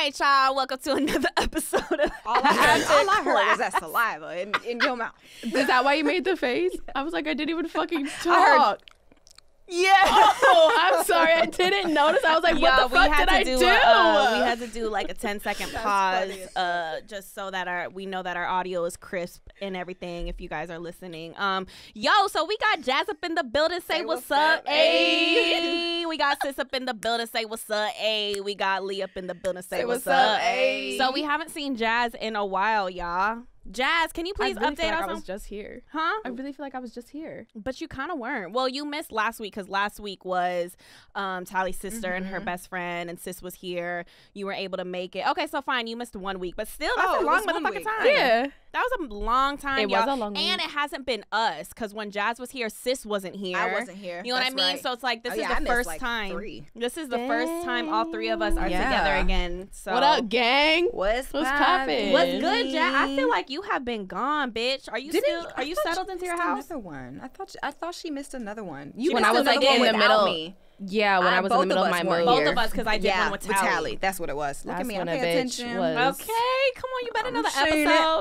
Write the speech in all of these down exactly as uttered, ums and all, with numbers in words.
right, y'all. Welcome to another episode of All I heard, all I heard was that saliva in, in your mouth. Is that why you made the face? I was like, I didn't even fucking talk. Yeah. Oh, I'm sorry. I didn't notice. I was like, yeah, what the fuck did I do? do? A, uh, we had to do like a ten second pause uh, just so that our we know that our audio is crisp and everything if you guys are listening. Um, Yo, so we got Jazz up in the building. Say hey, what's, what's up, ayy. We got Sis up in the building. Say what's up, ayy. We got Lee up in the building. Say, say what's, what's up, ayy. So we haven't seen Jazz in a while, y'all. Jazz, can you please I really update feel like us? I was on... just here. Huh? I really feel like I was just here. But you kind of weren't. Well, you missed last week because last week was um, Tally's sister mm-hmm. and her best friend, and Sis was here. You were able to make it. Okay, so fine. You missed one week, but still, that's oh, a long motherfucking time. Yeah. That was a long time, y'all. It was a long And week. It hasn't been us because when Jazz was here, Sis wasn't here. I wasn't here. You know that's what I mean? Right. So it's like this oh, is yeah, the I first like time. Three. This is the Dang. first time all three of us are yeah. together again. So what up, gang? What's What's poppin'? What's good, Jazz? I feel like you have been gone, bitch. Are you Didn't, still? Are you settled into your house? Another one. I thought. She, I thought she missed another one. You when I was like in the middle. Me. Yeah, when I, I was in the middle of, of my move. Both of us, because I did yeah, one with Tally. Tally. That's what it was. Look That's at me, I'm paying attention. Was. Okay, come on, you better I'm know the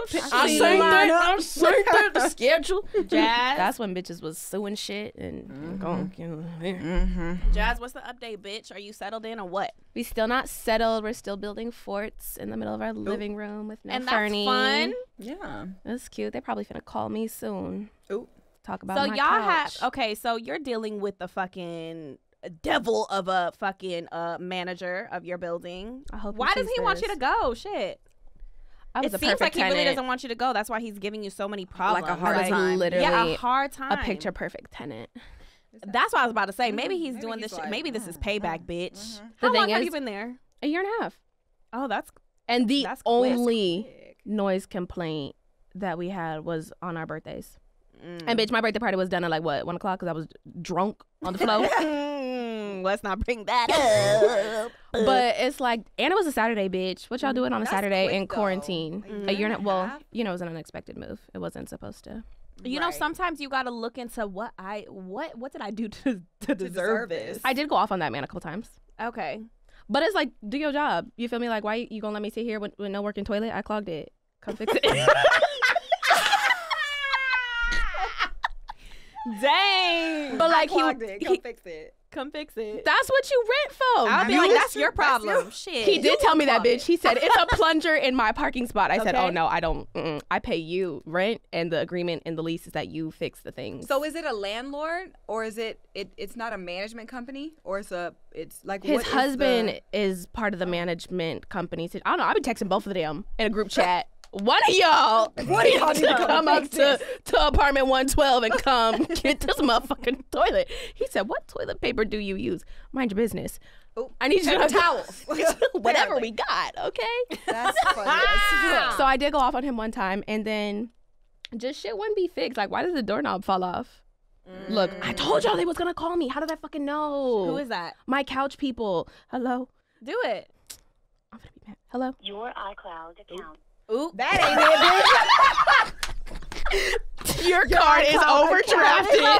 episode. I'm saying that. I'm saying that. The schedule. Jazz. That's when bitches was suing shit and mm-hmm. going. You know, mm-hmm. Jazz, what's the update, bitch? Are you settled in or what? We still not settled. We're still building forts in the middle of our Oop. living room with no and Fernie. That's fun. Yeah, that's cute. They're probably gonna call me soon. Ooh. Talk about. So y'all have okay. So you're dealing with the fucking. devil of a fucking uh manager of your building. I hope. Why does he this. want you to go? Shit. I was it a seems like tenant. He really doesn't want you to go. That's why he's giving you so many problems. Like a hard like time. Literally yeah, a hard time. A picture perfect tenant. That That's what I was about to say. Mm-hmm. Maybe he's maybe doing he's this. Like, sh maybe this is payback, mm-hmm. bitch. Mm-hmm. How the thing long is, have you been there? A year and a half. Oh, that's and the that's only quick. noise complaint that we had was on our birthdays. Mm. And bitch, my birthday party was done at like what one o'clock because I was drunk on the floor. Let's not bring that up. But it's like, and it was a Saturday, bitch. What y'all doing on a That's Saturday quick, in quarantine? Though. A year and a half? Well, you know, it was an unexpected move. It wasn't supposed to. You right. know, sometimes you gotta look into what I what what did I do to to, to deserve, deserve this? this? I did go off on that man a couple times. Okay, but it's like, do your job. You feel me? Like, why you gonna let me sit here with, with no working toilet? I clogged it. Come fix it. Dang. But like I clogged he, it. Come he, fix it. Come fix it. That's what you rent for. I'll be like, that's your problem. Shit. He did tell me that, bitch. He said, it's a plunger in my parking spot. I said, oh, no, I don't. Mm-mm. I pay you rent, and the agreement in the lease is that you fix the thing. So is it a landlord, or is it, it it's not a management company, or it's a, it's like His what husband is, the... is part of the management company. I don't know. I've been texting both of them in a group chat. One of y'all need to come up to, to apartment one twelve and come get this motherfucking toilet. He said, what toilet paper do you use? Mind your business. Ooh, I need you to have towels. Whatever we got, okay? That's funny. So I did go off on him one time, and then just shit wouldn't be fixed. Like, why does the doorknob fall off? Mm. Look, I told y'all they was going to call me. How did I fucking know? Who is that? My couch people. Hello? Do it. I'm going to be mad. Hello? Your iCloud account. Oop. That ain't it, bitch. Your card is overdrafted.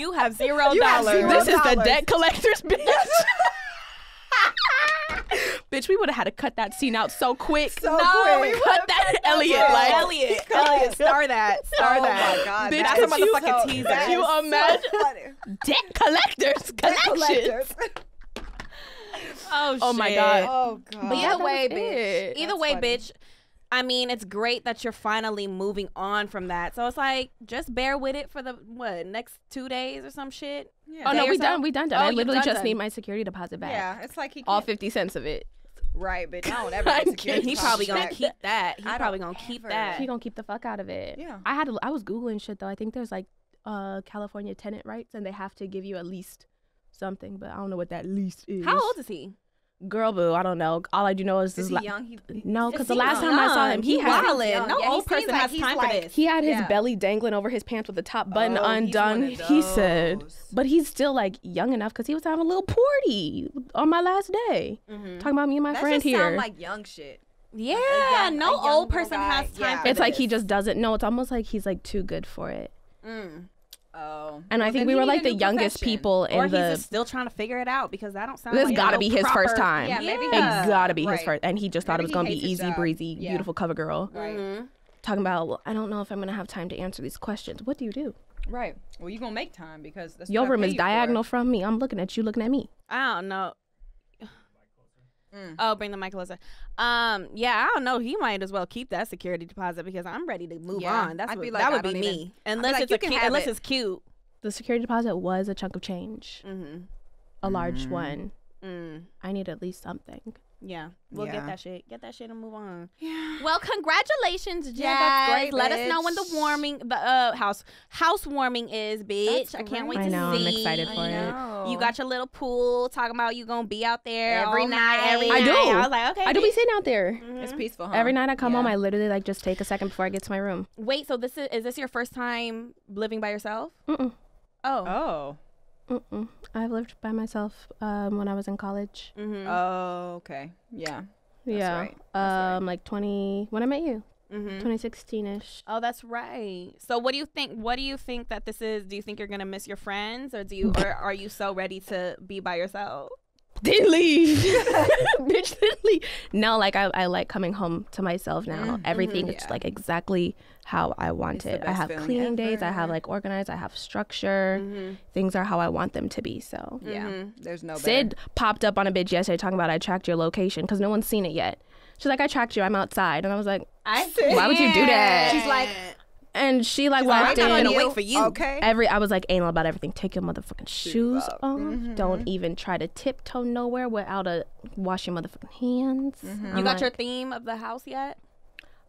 You have zero dollars. This is the debt collector's bitch. Bitch, we would have had to cut that scene out so quick. So no, quick. We cut that, Elliot. Like Elliot, Elliot, star that, star oh that. Oh my god, bitch, that's a motherfucking teaser. Can you imagine? So debt collectors, collections. Oh, oh shit. my god. Oh god. But either way, bitch. Either That's way, funny. bitch. I mean, it's great that you're finally moving on from that. So it's like, just bear with it for the what next two days or some shit. Yeah. Oh no, we so? done. We done. done. Oh, I literally done just done. need my security deposit back. Yeah, it's like he all fifty cents of it. Right, bitch. I don't ever get security. He probably gonna keep that. He I probably gonna ever. keep that. He gonna keep the fuck out of it. Yeah. I had. To, I was googling shit though. I think there's like uh, California tenant rights, and they have to give you at least something, but I don't know what that lease is. How old is he? Girl, boo, I don't know. All I do know is, is this he young? He, no, because the last young? time I saw him, he, he had no yeah, old he person like has time like, for this. He had his yeah. belly dangling over his pants with the top button oh, undone. He said, but he's still like young enough because he was having a little party on my last day. Mm-hmm. Talking about me and my that friend just here. Sound like young shit. Yeah, like young, no old person guy. has time. Yeah, for it's this. like he just doesn't know. It's almost like he's like too good for it. Mm. Oh. And well, I think we were like the youngest profession. people in or the. Or he's just still trying to figure it out because I don't sound. This like gotta no be his proper... first time. Yeah, maybe. Yeah. It gotta be right. his first, and he just maybe thought it was gonna be easy breezy, yeah. beautiful cover girl. Right. Mm-hmm. Talking about, well, I don't know if I'm gonna have time to answer these questions. What do you do? Right. Well, you are gonna make time because that's your room is diagonal for. from me. I'm looking at you, looking at me. I don't know. Mm. Oh, bring the mic closer. Um, yeah, I don't know. He might as well keep that security deposit because I'm ready to move yeah. on. That's I'd what, be like, that would be even, me. Unless, like, it's a, unless it. it's cute. The security deposit was a chunk of change, mm-hmm. a large mm. one. Mm. I need at least something. Yeah, we'll yeah. get that shit. Get that shit and move on. Yeah. Well, congratulations, Jazz. Yeah, that's great, Let bitch. us know when the warming, the uh, house housewarming is, bitch. That's I can't great. wait to see. I know. See. I'm excited for I know. it. You got your little pool. Talking about you gonna be out there every all night. Every I night. do. I was like, okay. I do be sitting out there. Mm-hmm. It's peaceful. Huh? Every night I come yeah. home, I literally like just take a second before I get to my room. Wait, so this is is this your first time living by yourself? Mm-mm. Oh. Oh. Mm-mm. I've lived by myself um, when I was in college. Mm-hmm. Oh, okay. Yeah. That's yeah. Right. That's um, right. Like twenty when I met you, mm-hmm. twenty sixteen ish. Oh, that's right. So, what do you think? What do you think that this is? Do you think you're gonna miss your friends, or do you, or are you so ready to be by yourself? Didn't leave, bitch. Didn't leave. No, like I, I like coming home to myself now. Mm-hmm. Everything is yeah. like exactly how I want it. I have cleaning days. I have like organized. I have structure. Mm-hmm. Things are how I want them to be. So yeah, mm-hmm. there's no. Sid better. popped up on a bitch yesterday talking about I tracked your location because no one's seen it yet. She's like, I tracked you. I'm outside, and I was like, I see. Why would you do that? She's like. And she like She's walked like, I'm in. Gonna wait for you. Okay. Every I was like anal about everything. Take your motherfucking shoes off. Mm-hmm. Don't even try to tiptoe nowhere without a wash your motherfucking hands. Mm-hmm. You I'm got like, your theme of the house yet?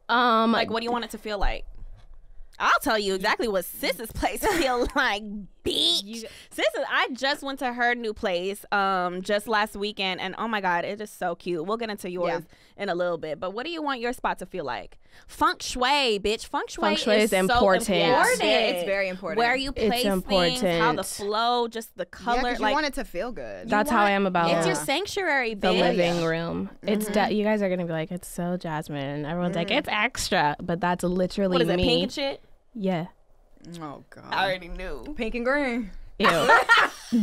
Um, like what do you want it to feel like? I'll tell you exactly what Sis's place feel like, bitch. You, Sis, is, I just went to her new place um, just last weekend, and oh my God, it is so cute. We'll get into yours yeah. in a little bit, but what do you want your spot to feel like? Feng shui, bitch. Feng shui, Feng shui is, is important. So important. Yeah, it's very important. Where you place things, how the flow, just the color. Yeah, you like, want it to feel good. That's how I am about it. It's your sanctuary, bitch. The living room. Mm-hmm. It's de you guys are going to be like, it's so Jasmine. Everyone's mm-hmm. like, it's extra, but that's literally me. What is it, pink and shit? Yeah. Oh God. I already knew. Pink and green. Ew.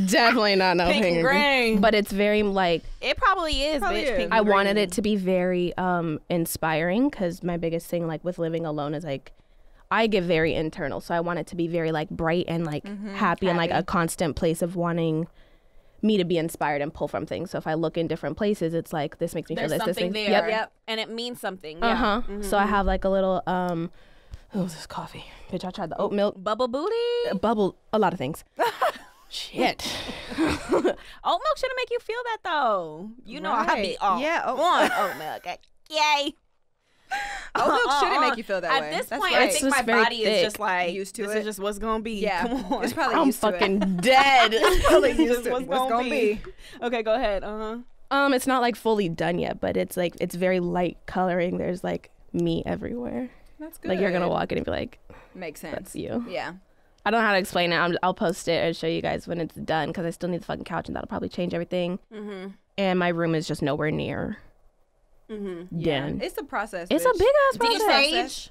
Definitely not no pink, pink and green. But it's very like. It probably is. Probably bitch, is. Pink I green. wanted it to be very um inspiring because my biggest thing like with living alone is like, I get very internal, so I want it to be very like bright and like mm-hmm. happy, happy and like a constant place of wanting me to be inspired and pull from things. So if I look in different places, it's like this makes me There's feel this. Something this there. Yep. yep. And it means something. Yeah. Uh huh. Mm-hmm. So I have like a little um. Oh, this coffee. Bitch, I tried the oat milk. Bubble booty? Uh, bubble, a lot of things. Shit. Oat milk shouldn't make you feel that, though. You know right. I be all yeah, oat, on oat milk. Yay. Oat milk uh, shouldn't uh, make you feel that at way. At this That's point, right. I think my body thick. is just like, used to this it. is just what's going to be. Yeah. Come on. It's probably I'm used fucking to it. dead. It's probably used to what's going to be. be. Okay, go ahead. Uh-huh. Um, It's not like fully done yet, but it's like, it's very light coloring. There's like me everywhere. That's good. Like you're gonna walk in and be like, makes sense. That's you. Yeah. I don't know how to explain it. I'm, I'll post it and show you guys when it's done because I still need the fucking couch and that'll probably change everything. Mm-hmm. And my room is just nowhere near. Mm-hmm. Yeah. It's a process. Bitch. It's a big ass process. Did you sage?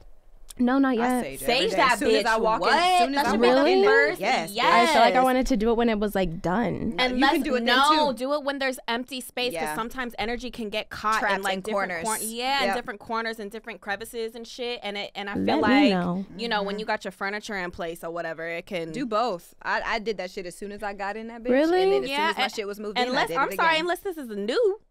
No, not yet. I sage, sage that bitch. As soon as I walk what? in, as soon as I walk in first. Yes. yes. I feel like I wanted to do it when it was like done. And you can do it no, do it when there's empty space because yeah. sometimes energy can get caught Trapped in like in different corners. Cor yeah, yep. in different corners and different crevices and shit. And it and I feel Let like know. you know mm-hmm. when you got your furniture in place or whatever, it can do both. I, I did that shit as soon as I got in that bitch. Really? And then as yeah. soon as my and, shit was moved unless, in, I did I'm it sorry, unless this is new.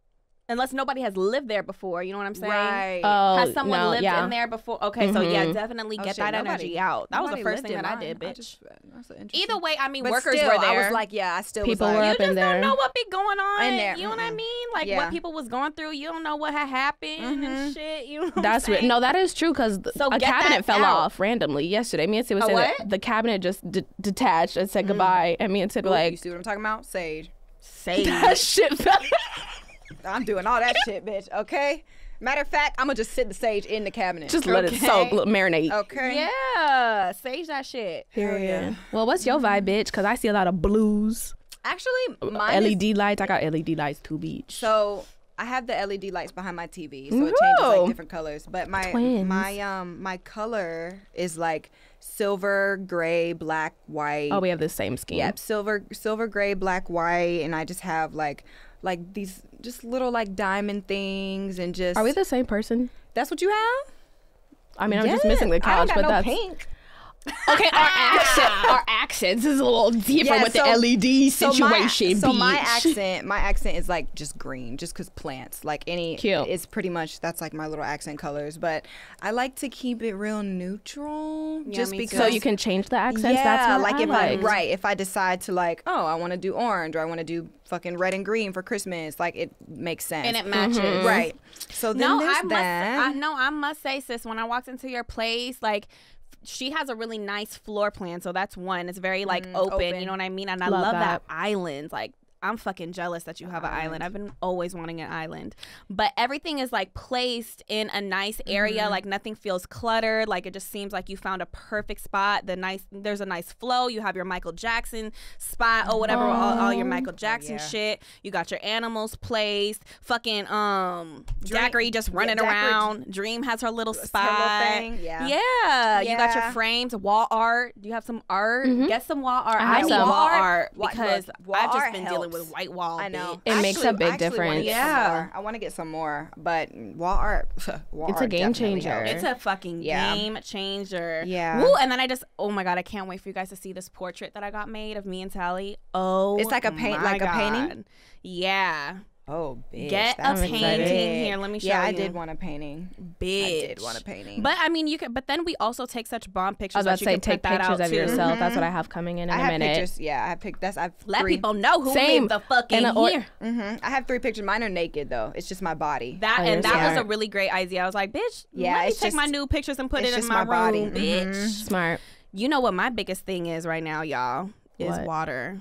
Unless nobody has lived there before, you know what I'm saying? Right. Oh, has someone no, lived yeah. in there before? Okay, mm-hmm. so yeah, definitely get oh, shit, that nobody, energy out. That was the first thing that mine. I did, bitch. I just, that's Either way, I mean, but workers still, were there. I was like, yeah, I still people was like, were up you just in don't there. know what be going on. In there. You know mm-hmm. what I mean? Like yeah. what people was going through. You don't know what had happened mm-hmm. and shit. You know what that's what. No, that is true because so a cabinet fell out. off randomly yesterday. Me and Sid was saying that the cabinet just detached and said goodbye, and me and Sid were like, you see what I'm talking about? Sage. Sage. That shit fell I'm doing all that shit, bitch, okay? Matter of fact, I'm gonna just sit the sage in the cabinet. Just let okay. it soak, marinate. Okay. Yeah, sage that shit. Period. Yeah. Well, what's your vibe, bitch? Because I see a lot of blues. Actually, mine L E D is... lights. I got L E D lights too, bitch. So I have the L E D lights behind my T V, so Ooh. It changes like different colors. But my Twins. my um my color is like silver, gray, black, white. Oh, we have the same scheme. Yep, silver, silver, gray, black, white, and I just have like like these just little like diamond things and just. Are we the same person? That's what you have? I mean, I'm yeah. just missing the college, I don't got but no that's pink. Okay, our accent, our accents is a little different yeah, with so, the L E D situation. So, my, so my accent, my accent is like just green, just cause plants. Like any, Cute. It's pretty much that's like my little accent colors. But I like to keep it real neutral, yeah, just because. So you can change the accents. Yeah, that's what like I if like. I right, if I decide to like, oh, I want to do orange, or I want to do fucking red and green for Christmas, like it makes sense and it matches, mm-hmm. right? So then no, there's I must, that. I, no, I must say, sis, when I walked into your place, like. She has a really nice floor plan, so that's one. It's very like mm, open, open, you know what I mean? And I love, love that. that island. Like, I'm fucking jealous that you have an island. I've been always wanting an island. But everything is like placed in a nice area. Mm-hmm. Like nothing feels cluttered. Like it just seems like you found a perfect spot. The nice there's a nice flow. You have your Michael Jackson spot or whatever, oh. all, all your Michael Jackson oh, yeah. shit. You got your animals placed. Fucking um Dream. Daiquiri just running yeah, Daiquiri. around. Dream has her little spot. Her little thing. Yeah. yeah. Yeah. You got your frames, wall art. Do you have some art? Mm-hmm. Get some wall art. I, I need wall art because Look, wall I've just art been helps. dealing with white wall. I know. It actually, makes a big difference. Yeah. I want to get some more, but wall art. Wall it's a game changer. Helps. It's a fucking yeah. game changer. Yeah. Woo, and then I just, oh my God, I can't wait for you guys to see this portrait that I got made of me and Tally. Oh, it's like a paint, like God. a painting. Yeah. Oh, bitch. Get That's a painting exciting. here. Let me show you. Yeah, I you. did want a painting. Bitch. I did want a painting. But I mean, you could. But then we also take such bomb pictures. I was about to say, take pictures of too. yourself. Mm-hmm. That's what I have coming in in I a have minute. Pictures, yeah, I have picked. That's I've let three. people know who Same. made the fucking a, or, year. Mm-hmm. I have three pictures. Mine are naked though. It's just my body. That oh, and that smart. was a really great idea. I was like, bitch. Yeah, let me take just, my new pictures and put it in my, my body. room, mm-hmm. bitch. Smart. You know what my biggest thing is right now, y'all, is water.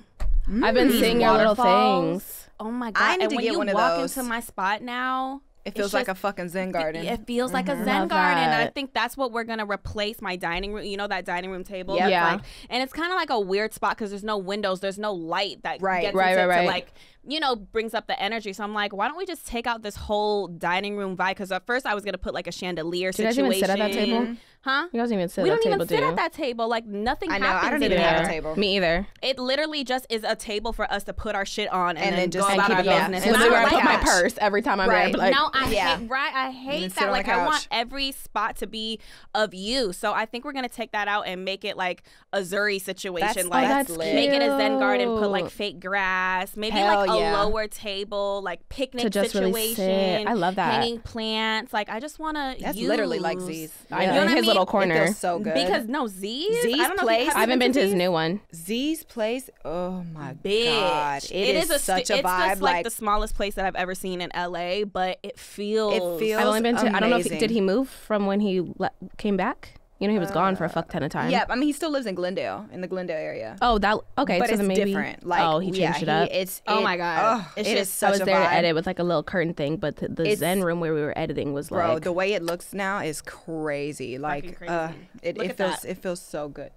I've been seeing your little things. Oh my God! I need and to when get you one walk of those. into my spot now, it feels just, like a fucking Zen garden. It feels like mm-hmm. a Zen Love garden. That. I think that's what we're gonna replace my dining room. You know that dining room table. Yep. Yeah. Like, and it's kind of like a weird spot because there's no windows, there's no light that right, gets right, right, right. To like you know brings up the energy. So I'm like, why don't we just take out this whole dining room vibe? Because at first I was gonna put like a chandelier Did situation. You guys even sit at that table? Huh? You guys don't even sit we at that table, We don't even sit do you? at that table. Like, nothing I know, happens I don't even there. have a table. Me either. It literally just is a table for us to put our shit on and, and then, then just go about our business. This is where I put my purse every time I'm right. Like, no, I yeah. hate, right? I hate that. Like, I want every spot to be of you. So I think we're going to take that out and make it like a Zuri situation. That's, like, oh, that's lit. Make it a Zen garden, put like fake grass, maybe Hell like a yeah. lower table, like picnic to just situation. Really sit. I love that. Hanging plants. Like, I just want to That's use, literally like Z's. I know. His little corner. It feels so good. Because no, Z's, Z's I don't know place. I haven't been to his new one. Z's place. Oh my Bitch. God. It, it is, is a, such a it's vibe. It's like, like the smallest place that I've ever seen in L A, but it feels It feels I've only been to amazing. I don't know if he, did he move from when he le came back? You know, he was uh, gone for a fuck ton of time. Yeah, I mean, he still lives in Glendale, in the Glendale area. Oh, that okay. But so it's maybe, different. Like, oh, he changed yeah, it up. He, it's, oh it, my god, oh, it's it just is such I was a there vibe. to edit with like a little curtain thing, but the, the Zen room where we were editing was like, bro, the way it looks now is crazy. Like, crazy. Uh, it, it feels that. it feels so good.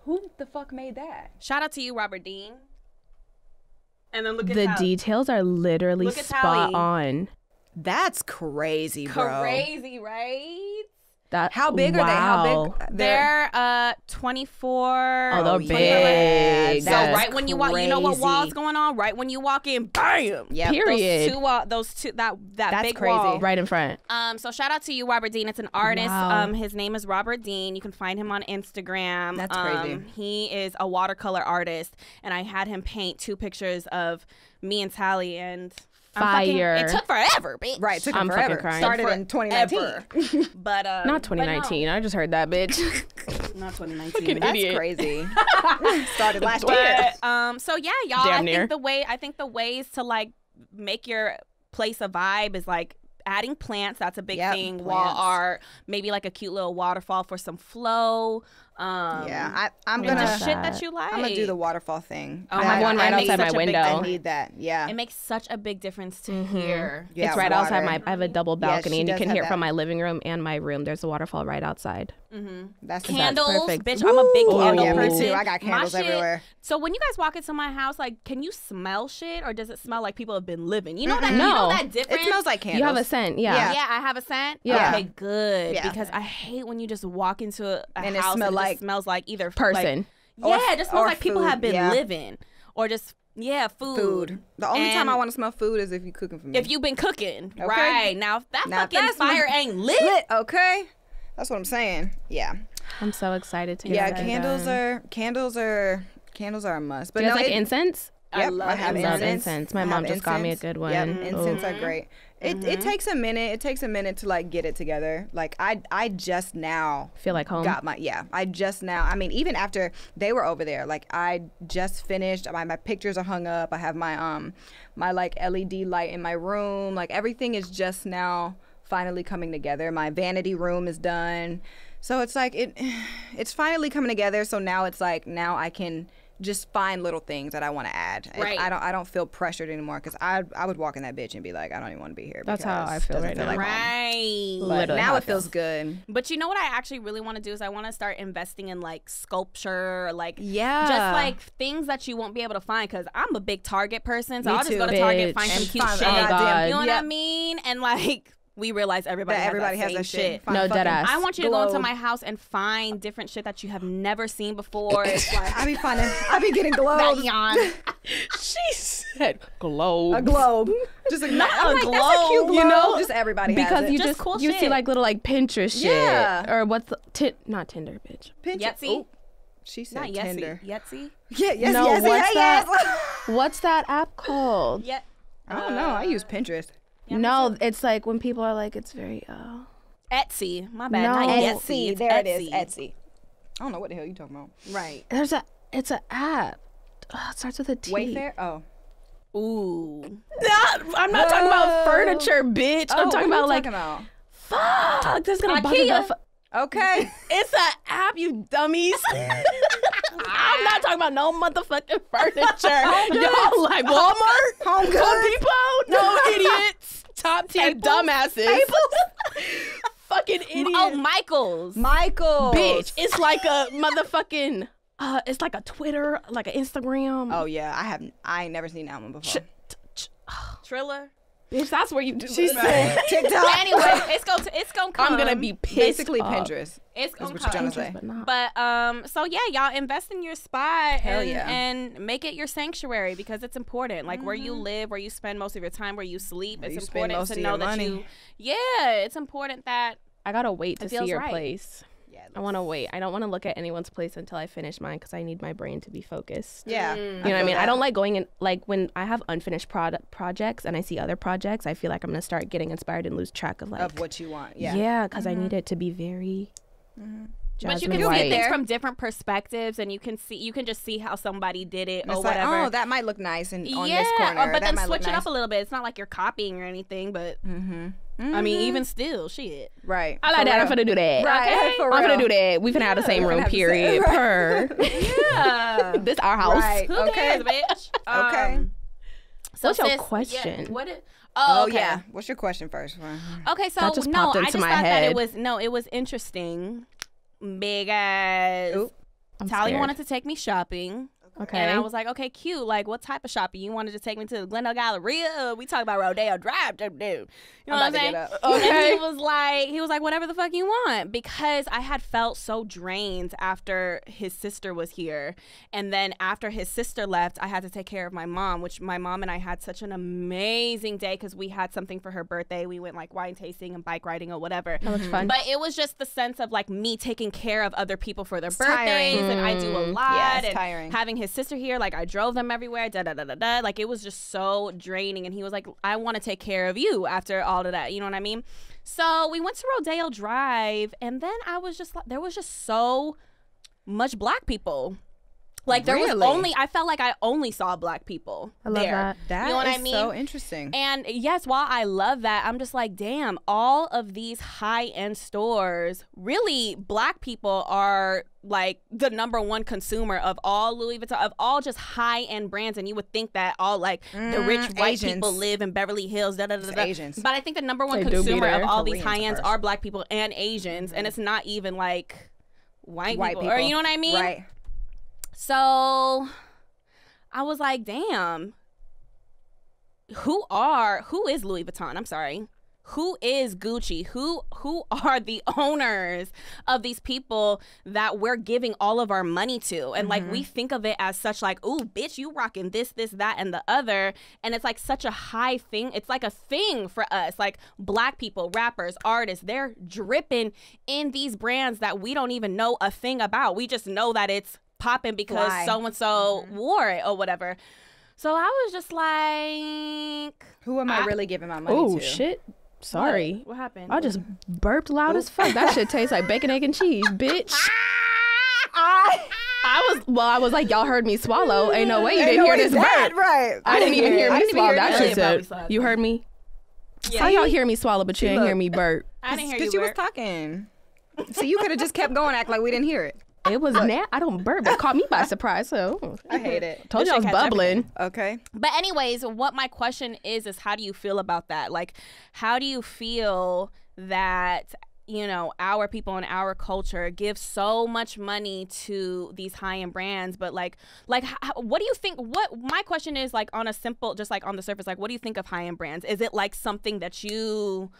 Who the fuck made that? Shout out to you, Robert Dean. And then look at the Tally. details are literally look spot on. That's crazy, bro. Crazy, right? That, How big wow. are they? How big? They're, they're uh twenty-four. Oh, they're big. So right crazy. when you walk, you know what wall's going on. Right when you walk in, bam. Yeah. Period. Those two wall, those two that that That's big crazy. wall right in front. Um. So shout out to you, Robert Dean. It's an artist. Wow. Um. His name is Robert Dean. You can find him on Instagram. That's um, crazy. He is a watercolor artist, and I had him paint two pictures of me and Tally and. Fire. Fucking, it took forever, bitch. Right, it took I'm forever. Crying. Started for in twenty nineteen. but um, Not twenty nineteen. But no. I just heard that, bitch. Not twenty nineteen. Fucking That's idiot. crazy. Started last but, year. Um, so yeah, y'all. I near. think the way I think the ways to like make your place a vibe is like adding plants. That's a big yep, thing. Plants. Wall art. Maybe like a cute little waterfall for some flow. Um, yeah, I, I'm gonna the shit that you like. I'm gonna do the waterfall thing. Oh, I have one right outside my window. I need that. Yeah, it makes such a big difference to mm-hmm. hear. Yeah, it's right water. outside my. I have a double balcony, yeah, and you can hear it from my living room and my room. There's a waterfall right outside. Mm-hmm. That's candles, that's perfect. Bitch. Woo! I'm a big candle oh, yeah, person. Me too. I got candles my everywhere. Shit, so when you guys walk into my house, like, can you smell shit, or does it smell like people have been living? You know that. Mm-hmm. No, you know that difference. It smells like candles. You have a scent. Yeah. Yeah, yeah I have a scent. Yeah. Okay, good. Yeah. Because I hate when you just walk into a, a and house it smell and it like smells like either person. Like, yeah, it just smells like food. People have been yeah. living, or just yeah, food. Food. The only and time I want to smell food is if you're cooking for me. If you've been cooking, okay. right now, if that now fucking if fire my, ain't lit, lit, okay. That's what I'm saying. Yeah. I'm so excited to. Get yeah, that candles done. are candles are candles are a must. But no, like it, incense. Yep, I love, I have incense. love incense. My I mom just incense. got me a good one. Yep, incense Ooh. are great. It, mm-hmm. it takes a minute. It takes a minute to like get it together. Like I I just now feel like home. Got my yeah. I just now. I mean, even after they were over there, like I just finished. My my pictures are hung up. I have my um my like L E D light in my room. Like everything is just now finally coming together. My vanity room is done. So it's like it it's finally coming together. So now it's like now I can just find little things that I want to add. Right. I don't. I don't feel pressured anymore because I. I would walk in that bitch and be like, I don't even want to be here. That's how I feel right feel now. Like right. But now it feels good. But you know what I actually really want to do is I want to start investing in like sculpture, like yeah, just like things that you won't be able to find because I'm a big Target person, so Me I'll just too, go to bitch. Target, find and some cute shit. Oh God. You know yep. what I mean? And like. We realize everybody that has everybody that has that shit. shit. No, dead ass. I want you to Glow. go into my house and find different shit that you have never seen before. It's like I be finding, I be getting globes. That yawn. She said globe. A globe. Just a, not I'm a like, globe. That's a cute globe. You know, just everybody because has it. you just, just cool you shit. see like little like Pinterest shit yeah. or what's the, t not Tinder bitch. Pinterest. Yetsy. Oh, she said not Tinder. Yetsy. Yeah. Yes. No. Yetsy. What's, hey, that, yes. what's that app called? Yeah. I don't uh, know. I use Pinterest. Yeah, no, it's like when people are like, it's very uh... Etsy. My bad. No. Not Etsy. It's there Etsy. it is. Etsy. I don't know what the hell you talking about. Right. There's a. It's an app. Oh, it starts with a T. Wayfair. Oh. Ooh. That, I'm not Whoa. talking about furniture, bitch. Oh, I'm talking about like. Talking about? Fuck. There's gonna be a. Okay. It's an app, you dummies. I'm not talking about no motherfucking furniture. Y'all like Walmart, Home Goods, Home Depot, no idiots, top tier dumbasses, fucking idiots. Oh, Michaels, Michaels, bitch. It's like a motherfucking. Uh, it's like a Twitter, like an Instagram. Oh yeah, I have. I ain't never seen that one before. Triller. Bitch, that's where you do She said TikTok. Anyway, it's going to it's gonna come. I'm gonna be pissed. Basically up. Pinterest. It's gonna what come. You're Pinterest, say. But, but um, so yeah, y'all invest in your spot Hell and, yeah. and make it your sanctuary because it's important. Like mm-hmm. where you live, where you spend most of your time, where you sleep. Where it's you important to know that money. you. Yeah, it's important that I gotta wait to see your right. place. Yeah, I want to wait. I don't want to look at anyone's place until I finish mine because I need my brain to be focused. Yeah. Mm. You know I what I mean? That. I don't like going in, like when I have unfinished product projects and I see other projects, I feel like I'm going to start getting inspired and lose track of like. Of what you want. Yeah. Yeah, because mm-hmm. I need it to be very mm-hmm. Jasmine But you can White. see things from different perspectives and you can see, you can just see how somebody did it and or whatever. Like, oh, that might look nice in, on yeah, this corner. Yeah, but then switch it nice. up a little bit. It's not like you're copying or anything, but. Mm-hmm. Mm-hmm. I mean, even still, shit. Right. I like for that. Real. I'm finna do that. Right. Okay? For real. I'm finna do that. We finna yeah. have the same room, period. Same. Right. Per. Yeah. This our house. Right. Who okay. cares, bitch? Okay. Um, so what's sis, your question? Yeah, what? It, oh, okay. oh, yeah. What's your question first? Okay, so that just no, into I just my thought head. that it was no, it was interesting because Tali wanted to take me shopping. Okay. And I was like, okay, cute. Like, what type of shopping? You wanted to take me to the Glendale Galleria? We talk about Rodeo Drive, dude. You know I'm what I'm saying? Okay. And he was like, he was like, whatever the fuck you want, because I had felt so drained after his sister was here, and then after his sister left, I had to take care of my mom, which my mom and I had such an amazing day because we had something for her birthday. We went like wine tasting and bike riding or whatever. That was fun. But it was just the sense of like me taking care of other people for their it's birthdays, tiring. and I do a lot. Yeah, it's and tiring. Having his sister here, like I drove them everywhere, da da da da da. Like it was just so draining. And he was like, I want to take care of you after all of that. You know what I mean? So we went to Rodeo Drive, and then I was just like, there was just so much black people. Like there really? was only, I felt like I only saw black people I love there. That. That you know what is I mean? So interesting. And yes, while I love that, I'm just like, damn, all of these high-end stores, really black people are like the number one consumer of all Louis Vuitton, of all just high-end brands. And you would think that all like mm, the rich white Asians. people live in Beverly Hills, da, da, da, da. Asians. But I think the number one they consumer of all Koreans these high-ends are black people and Asians. Mm-hmm. And it's not even like white, white people, people. Or you know what I mean? Right. So I was like, damn, who are, who is Louis Vuitton? I'm sorry. Who is Gucci? Who who are the owners of these people that we're giving all of our money to? And mm-hmm. like we think of it as such like, ooh, bitch, you rocking this, this, that, and the other. And it's like such a high thing. It's like a thing for us. Like black people, rappers, artists, they're dripping in these brands that we don't even know a thing about. We just know that it's popping because Why? so and so mm-hmm. wore it or whatever. So I was just like, who am I, I really giving my money oh, to? Oh shit! Sorry, what, what happened? I just burped loud Ooh. as fuck. That shit tastes like bacon, egg, and cheese, bitch. I, I was well. I was like, y'all heard me swallow. Ain't no way you Ain't didn't no hear this dead, burp. Right? I didn't even hear I me swallow. That shit. Said, you heard me. Yeah, How y'all hear me swallow, but you ain't hear me burp? I didn't hear you. Because you was talking. So you could have just kept going, act like we didn't hear it. It was na I don't burp. It caught me by surprise. So I hate it. Told you I was bubbling. Okay. But anyways, what my question is is how do you feel about that? Like, how do you feel that, you know, our people in our culture give so much money to these high-end brands, but like, like, how, what do you think? What my question is like on a simple, just like on the surface, like, what do you think of high-end brands? Is it like something that you?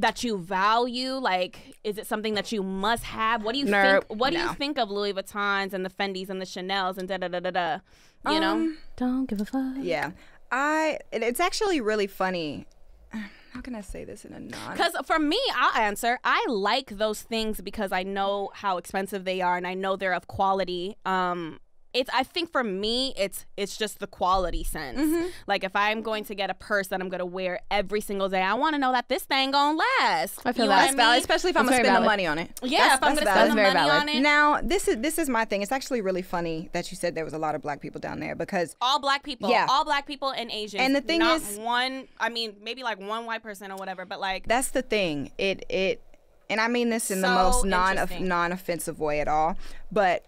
that you value? Like, is it something that you must have? What do you Nerp, think? What no. do you think of Louis Vuittons and the Fendis and the Chanels and da da da da da? You um, know, don't give a fuck. Yeah, I. It, it's actually really funny. How can I say this in a non? Because for me, I'll answer. I like those things because I know how expensive they are and I know they're of quality. Um, it's. I think for me, it's it's just the quality sense. Mm-hmm. Like if I'm going to get a purse that I'm going to wear every single day, I want to know that this thing gonna last. I feel you that's valid, especially if that's I'm gonna spend valid. the money on it. Yeah, that's, if I'm gonna valid. spend that's the money valid. on it. Now this is this is my thing. It's actually really funny that you said there was a lot of black people down there because all black people, yeah, all black people and Asians. And the thing not is, one. I mean, maybe like one white person or whatever, but like that's the thing. It it, and I mean this in so the most non non offensive way at all, but.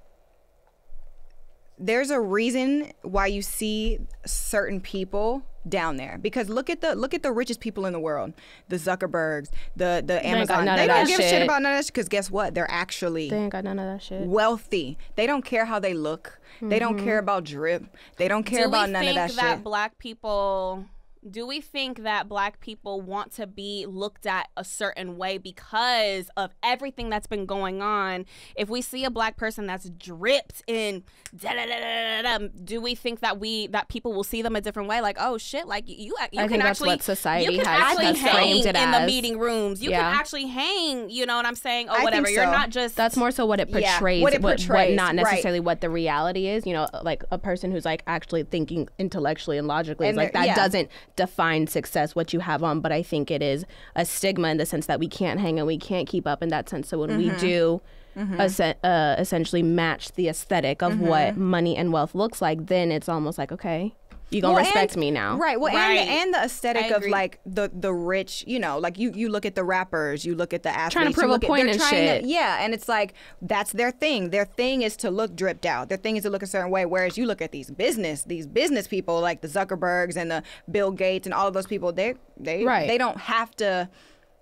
There's a reason why you see certain people down there because look at the look at the richest people in the world, the Zuckerbergs, the the Amazon. They don't give a shit about none of that shit because guess what? They're actually they ain't got none of that shit. Wealthy. They don't care how they look. Mm-hmm. They don't care about drip. They don't care about none of that shit. Do we think that black people? Do we think that black people want to be looked at a certain way because of everything that's been going on? If we see a black person that's dripped in da da da da da, da do we think that we that people will see them a different way? Like, oh shit, like you, you I can think actually that's what society you can has actually hang it in the meeting rooms. You yeah. can actually hang, you know what I'm saying? Or whatever. So. You're not just that's more so what it portrays, yeah, what, it portrays. What, what not necessarily right. what the reality is. You know, like a person who's like actually thinking intellectually and logically and is like that yeah. doesn't. define success, what you have on, but I think it is a stigma in the sense that we can't hang and we can't keep up in that sense. So when mm-hmm. we do mm-hmm. es- uh, essentially match the aesthetic of mm-hmm. what money and wealth looks like, then it's almost like, okay, you gonna well, respect and, me now. Right, well, right. And, and the aesthetic of like the, the rich, you know, like you, you look at the rappers, you look at the athletes. Trying to prove a point and shit. To, yeah, and it's like, that's their thing. Their thing is to look dripped out. Their thing is to look a certain way, whereas you look at these business, these business people like the Zuckerbergs and the Bill Gates and all of those people, they, they, right. they don't have to...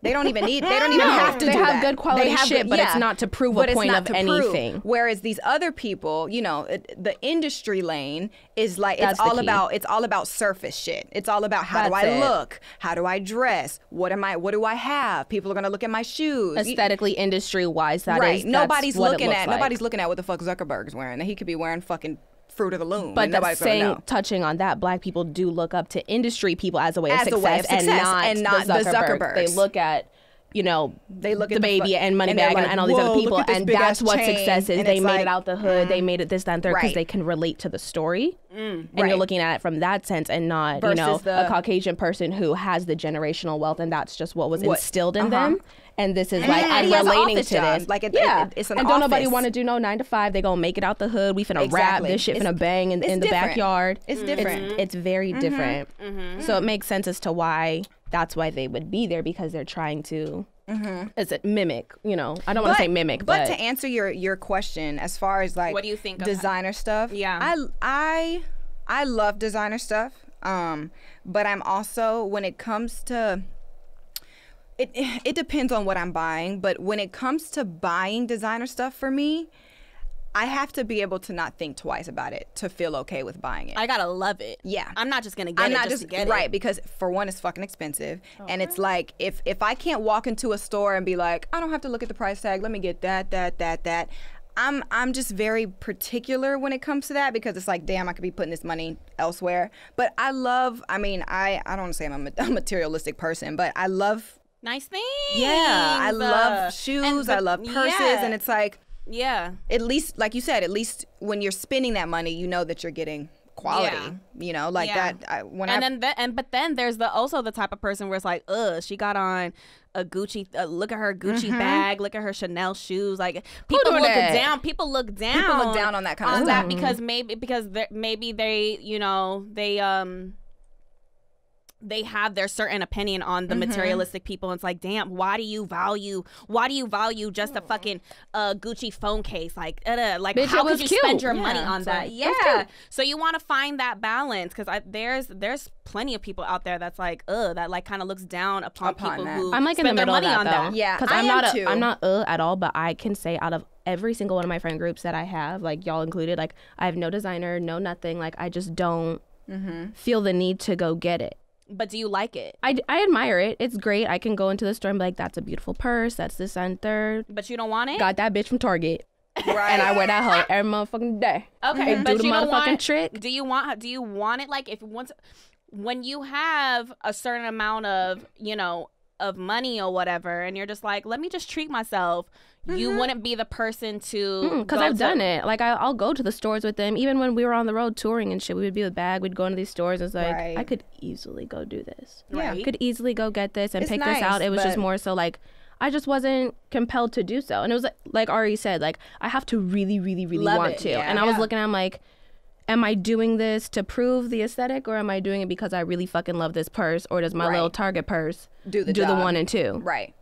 They don't even need. They don't even no, have to. They do have that. good quality have shit, good, but yeah. it's not to prove but a point of anything. Prove. Whereas these other people, you know, it, the industry lane is like That's it's all key. about it's all about surface shit. It's all about how That's do I it. look, how do I dress, what am I, what do I have? People are gonna look at my shoes. Aesthetically, industry wise, that right. is nobody's what looking at. Like. Nobody's looking at what the fuck Zuckerberg's wearing. He could be wearing fucking. Fruit of the loom, but that's saying touching on that, black people do look up to industry people as a way of, as success, a way of success and not, and not the Zuckerbergs. Zuckerbergs. They look at you know, they look the at baby the and Moneybagg and, like, and all these other people, and that's what success is. They made like, it out the hood, mm, they made it this, that, and third, because right. they can relate to the story, mm, and right. you're looking at it from that sense, and not versus, you know, the, a Caucasian person who has the generational wealth, and that's just what was what, instilled in uh-huh. them. And this is and like I'm relating to job. This, like it, yeah. It, it's an and office. Don't nobody want to do no nine to five. They gonna make it out the hood. We finna exactly. rap this shit, it's, finna bang in, in the different. Backyard. It's mm-hmm. different. It's, it's very mm-hmm. different. Mm-hmm. So it makes sense as to why that's why they would be there, because they're trying to mm-hmm. is it mimic. You know, I don't want to say mimic, but, but to answer your your question as far as like what do you think designer stuff? Yeah, I I I love designer stuff, um, but I'm also when it comes to It, it depends on what I'm buying, but when it comes to buying designer stuff for me, I have to be able to not think twice about it to feel okay with buying it. I gotta love it. Yeah. I'm not just gonna get I'm it not just, just to get right, it. Right, because for one, it's fucking expensive. Okay. And it's like, if, if I can't walk into a store and be like, I don't have to look at the price tag, let me get that, that, that, that. I'm I'm just very particular when it comes to that, because it's like, damn, I could be putting this money elsewhere. But I love, I mean, I, I don't want to say I'm a, a materialistic person, but I love nice things. Yeah, I love shoes, and, but, I love purses, yeah. and it's like, yeah. At least, like you said, at least when you're spending that money, you know that you're getting quality. Yeah. You know, like yeah. that. I, when and I, then, the, and but then there's the also the type of person where it's like, ugh, she got on a Gucci. Uh, look at her Gucci mm-hmm. bag. Look at her Chanel shoes. Like people look that? down. People look down. People look down on that kind on of stuff that because maybe because maybe they, you know, they um. they have their certain opinion on the mm-hmm. materialistic people. It's like, damn, why do you value? Why do you value just a fucking uh, Gucci phone case? Like, uh, like bitch, how could you cute. spend your yeah. money on so, that? Yeah. So you want to find that balance, because there's there's plenty of people out there that's like, uh, that like kind of looks down upon, upon people that. who I'm like spend in the middle their money of that, on though. that. Yeah, because I'm not a, I'm not uh at all, but I can say out of every single one of my friend groups that I have, like y'all included, like I have no designer, no nothing. Like I just don't mm-hmm. feel the need to go get it. But do you like it? I, I admire it. It's great. I can go into the store and be like, that's a beautiful purse. That's this and third. But you don't want it? Got that bitch from Target. Right. And I wear that hoe every motherfucking day. Okay. Mm-hmm. But do the you motherfucking want, trick. Do you want do you want it like if once when you have a certain amount of, you know, of money or whatever, and you're just like, let me just treat myself, mm-hmm. you wouldn't be the person to... Because mm, I've to done it. Like, I, I'll go to the stores with them. Even when we were on the road touring and shit, we would be with bag, we'd go into these stores, and it's like, right. I could easily go do this. Yeah. I could easily go get this and it's pick nice, this out. It was but... just more so like, I just wasn't compelled to do so. And it was like, like Ari said, like, I have to really, really, really Love want it. to. Yeah, and yeah. I was looking at him like, am I doing this to prove the aesthetic, or am I doing it because I really fucking love this purse, or does my right. little Target purse do the, do the one and two? Right.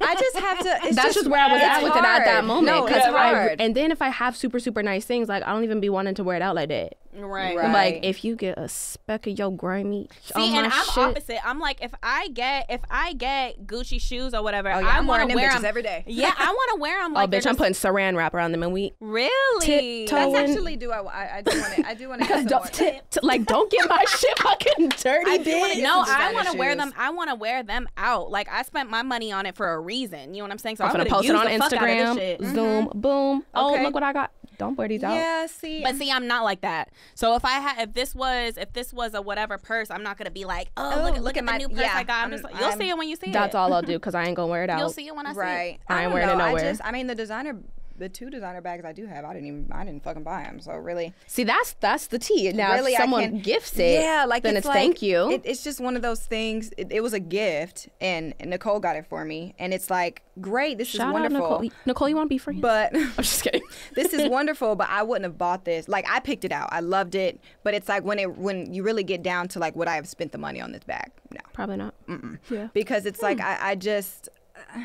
I just have to. It's That's just, just where I was at with hard. it at that moment. No, it's hard. I, and then if I have super, super nice things, like I don't even be wanting to wear it out like that. Right. right. Like if you get a speck of your grimy. See, on and my I'm shit. opposite. I'm like, if I get, if I get Gucci shoes or whatever, oh, yeah, I want to wear them every day. Yeah, I want to wear them. Like, oh, bitch, just... I'm putting Saran wrap around them, and we really. That's actually do I? I do want to. I do want to. Like, don't get my shit fucking dirty, I bitch. No, I want to wear them. I want to wear them out. Like I spent my money on it for a reason. You know what I'm saying? So I'm, I'm gonna post it on Instagram. Zoom, mm-hmm. boom. Okay. Oh, look what I got. Don't wear these out. Yeah, see. But see, I'm not like that. So if I had, if this was, if this was a whatever purse, I'm not gonna be like, oh, oh look, look, look at my new purse yeah, I got. I'm just, I'm, you'll I'm, see it when you see that's it. That's all I'll do, because I ain't gonna wear it out. You'll see it when I see right. it. I, I ain't wearing know. it nowhere. I just, I mean, the designer, the two designer bags I do have, I didn't even, I didn't fucking buy them. So really, see, that's that's the tea. Now, really if someone can, gifts it, yeah, like then it's, it's like, thank you. It, it's just one of those things. It, it was a gift, and, and Nicole got it for me, and it's like, great, this Shout is wonderful. Out Nicole. Nicole, you want to be friends? But I'm just kidding. This is wonderful, but I wouldn't have bought this. Like I picked it out, I loved it, but it's like when it when you really get down to like would I have spent the money on this bag? No, probably not. Mm-mm. Yeah, because it's hmm. like I, I just. Uh,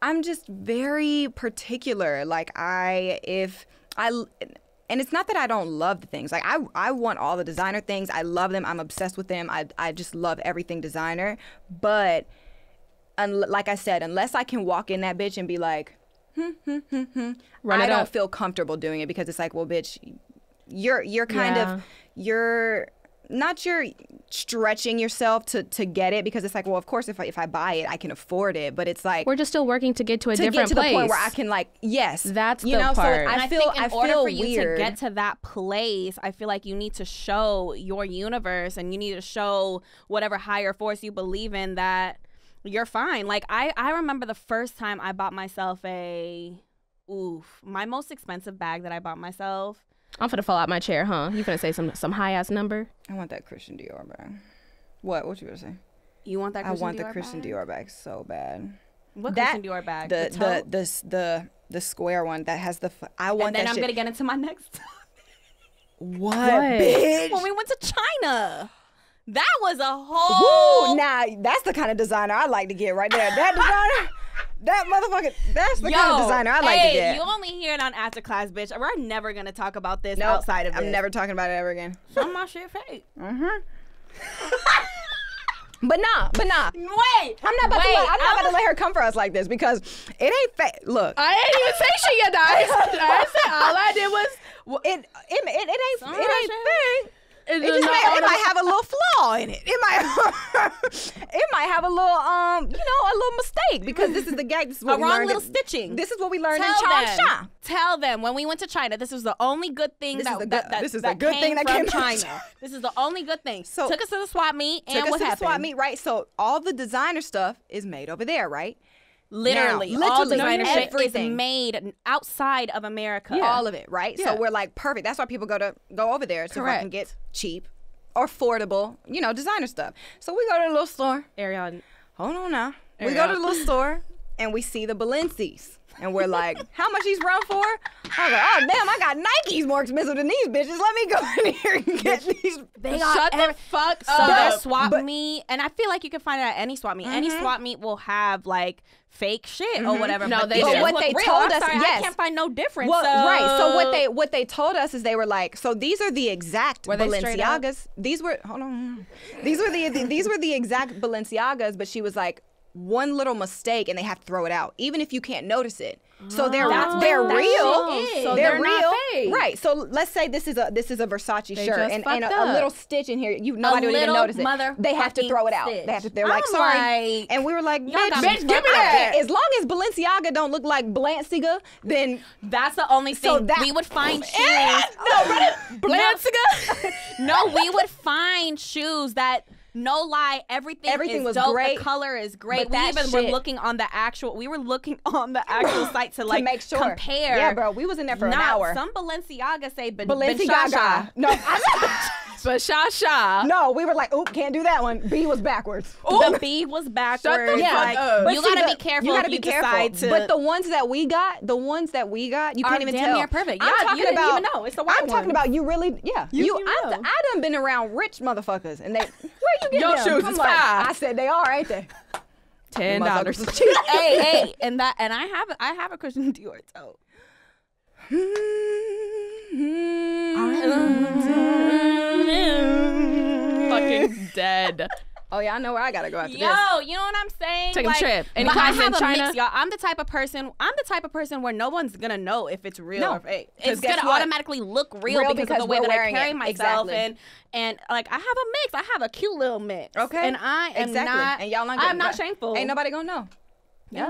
I'm just very particular. Like I, if I, and it's not that I don't love the things. Like I, I want all the designer things. I love them. I'm obsessed with them. I, I just love everything designer. But, un like I said, unless I can walk in that bitch and be like, hmm, hmm, hmm, hmm, Run I don't up. feel comfortable doing it, because it's like, well, bitch, you're you're kind yeah. of you're. Not you're stretching yourself to, to get it, because it's like, well, of course, if I, if I buy it, I can afford it. But it's like, we're just still working to get to a to different get to place. To the point where I can like, yes. That's you the know? part. So I, I feel, think in I order feel for you weird. to get to that place, I feel like you need to show your universe, and you need to show whatever higher force you believe in that you're fine. Like, I, I remember the first time I bought myself a, oof, my most expensive bag that I bought myself. I'm finna fall out my chair, huh? You finna say some some high-ass number? I want that Christian Dior bag. What? What you gonna say? You want that Christian Dior bag? I want Dior the Christian bag? Dior bag so bad. What that, Christian Dior bag? The the, the the the the square one that has the, I want and then that I'm shit. Gonna get into my next. What, what, bitch? When we went to China. That was a whole... Ooh, nah, that's the kind of designer I like to get right there. That designer, that motherfucker, that's the Yo, kind of designer I like hey, to get. You only hear it on After Class, bitch. We're never going to talk about this nope, outside of I'm this. Never talking about it ever again. Some my shit fake. Mm-hmm. But nah, but nah. Wait, I'm not about wait, to. Let, I'm not I'm about to let her come for us like this because it ain't fake. Look, I didn't even say she yet. I said all I did was it. It it, it ain't Some it ain't fake. It, it just may, it might have a little flaw in it. It might it might have a little um you know a little mistake because this is the gag. This is what a we wrong learned little in, stitching. This is what we learned tell in China. Tell them when we went to China. This was the only good thing this that, good, that, that this is that a good came thing that came from China. China. This is the only good thing. So took us to the swap meet and took us what to happened? The swap meet, right? So all the designer stuff is made over there, right? Literally, now, literally, all designer shit is made outside of America. Yeah. All of it, right? Yeah. So we're like, perfect. That's why people go to go over there so I can get cheap or affordable, you know, designer stuff. So we go to the little store. Ariana, hold on now. Ariana. We go to the little store and we see the Balenciagas. And we're like, how much these run for? I was like, oh damn, I got Nikes more expensive than these bitches. Let me go in here and get these. They Shut the fuck so up. So swap but, meet, and I feel like you can find it at any swap meet. Mm-hmm. Any swap meet will have like fake shit mm-hmm. or whatever. No, but they. But just what look they real. told I'm sorry, us, yes, I can't find no difference. Well, so. Right. So what they what they told us is they were like, so these are the exact were Balenciagas. These were hold on. These were the, the these were the exact Balenciagas, but she was like. One little mistake and they have to throw it out, even if you can't notice it. So they're oh, they're real, so they're, they're real, right? So let's say this is a this is a Versace they shirt and, and a, a little stitch in here. You nobody would even notice it. They have to throw it out. Stitch. They have to. They're I'm like sorry, like, and we were like, bitch, bitch give me that. As long as Balenciaga don't look like Balenciaga, then that's the only thing so that, we would find shoes. Yeah, no, Balenciaga. No, we would find shoes that. No lie, everything, everything is was dope. Great. The color is great. But we even shit. were looking on the actual. We were looking on the actual site to like to make sure. compare. Yeah, bro, we was in there for Not, an hour. Some Balenciaga say ben, Balenciaga. Ben no, Bashasha. No, we were like, oop, can't do that one. B was backwards. Oop. The B was backwards. Shut the yeah. fuck like, up. But you gotta the, be careful. You gotta if be you careful. To... But the ones that we got, the ones that we got, you Are can't even damn tell. Near perfect. I'm talking you didn't about. Even know. It's the white I'm one. talking about. You really, yeah. You, you I, I done been around rich motherfuckers, and they. Where you get your them? shoes? Come is on. Five. I said they are, ain't they? Ten dollars. Hey, hey, and that, and I have, I have a Christian Dior tote. Fucking dead. Oh yeah, I know where I gotta go after Yo, this. Yo, you know what I'm saying? Take like, a trip. Any clients in China? Mix, y'all. I'm the type of person. I'm the type of person where no one's gonna know if it's real. No, or fake. It's gonna what? automatically look real, real because, because of the way that I carry it. myself. Exactly. And and like I have a mix. I have a cute little mix. Okay. And I am exactly. not. And y'all not. I'm not shameful. Ain't nobody gonna know. Yeah.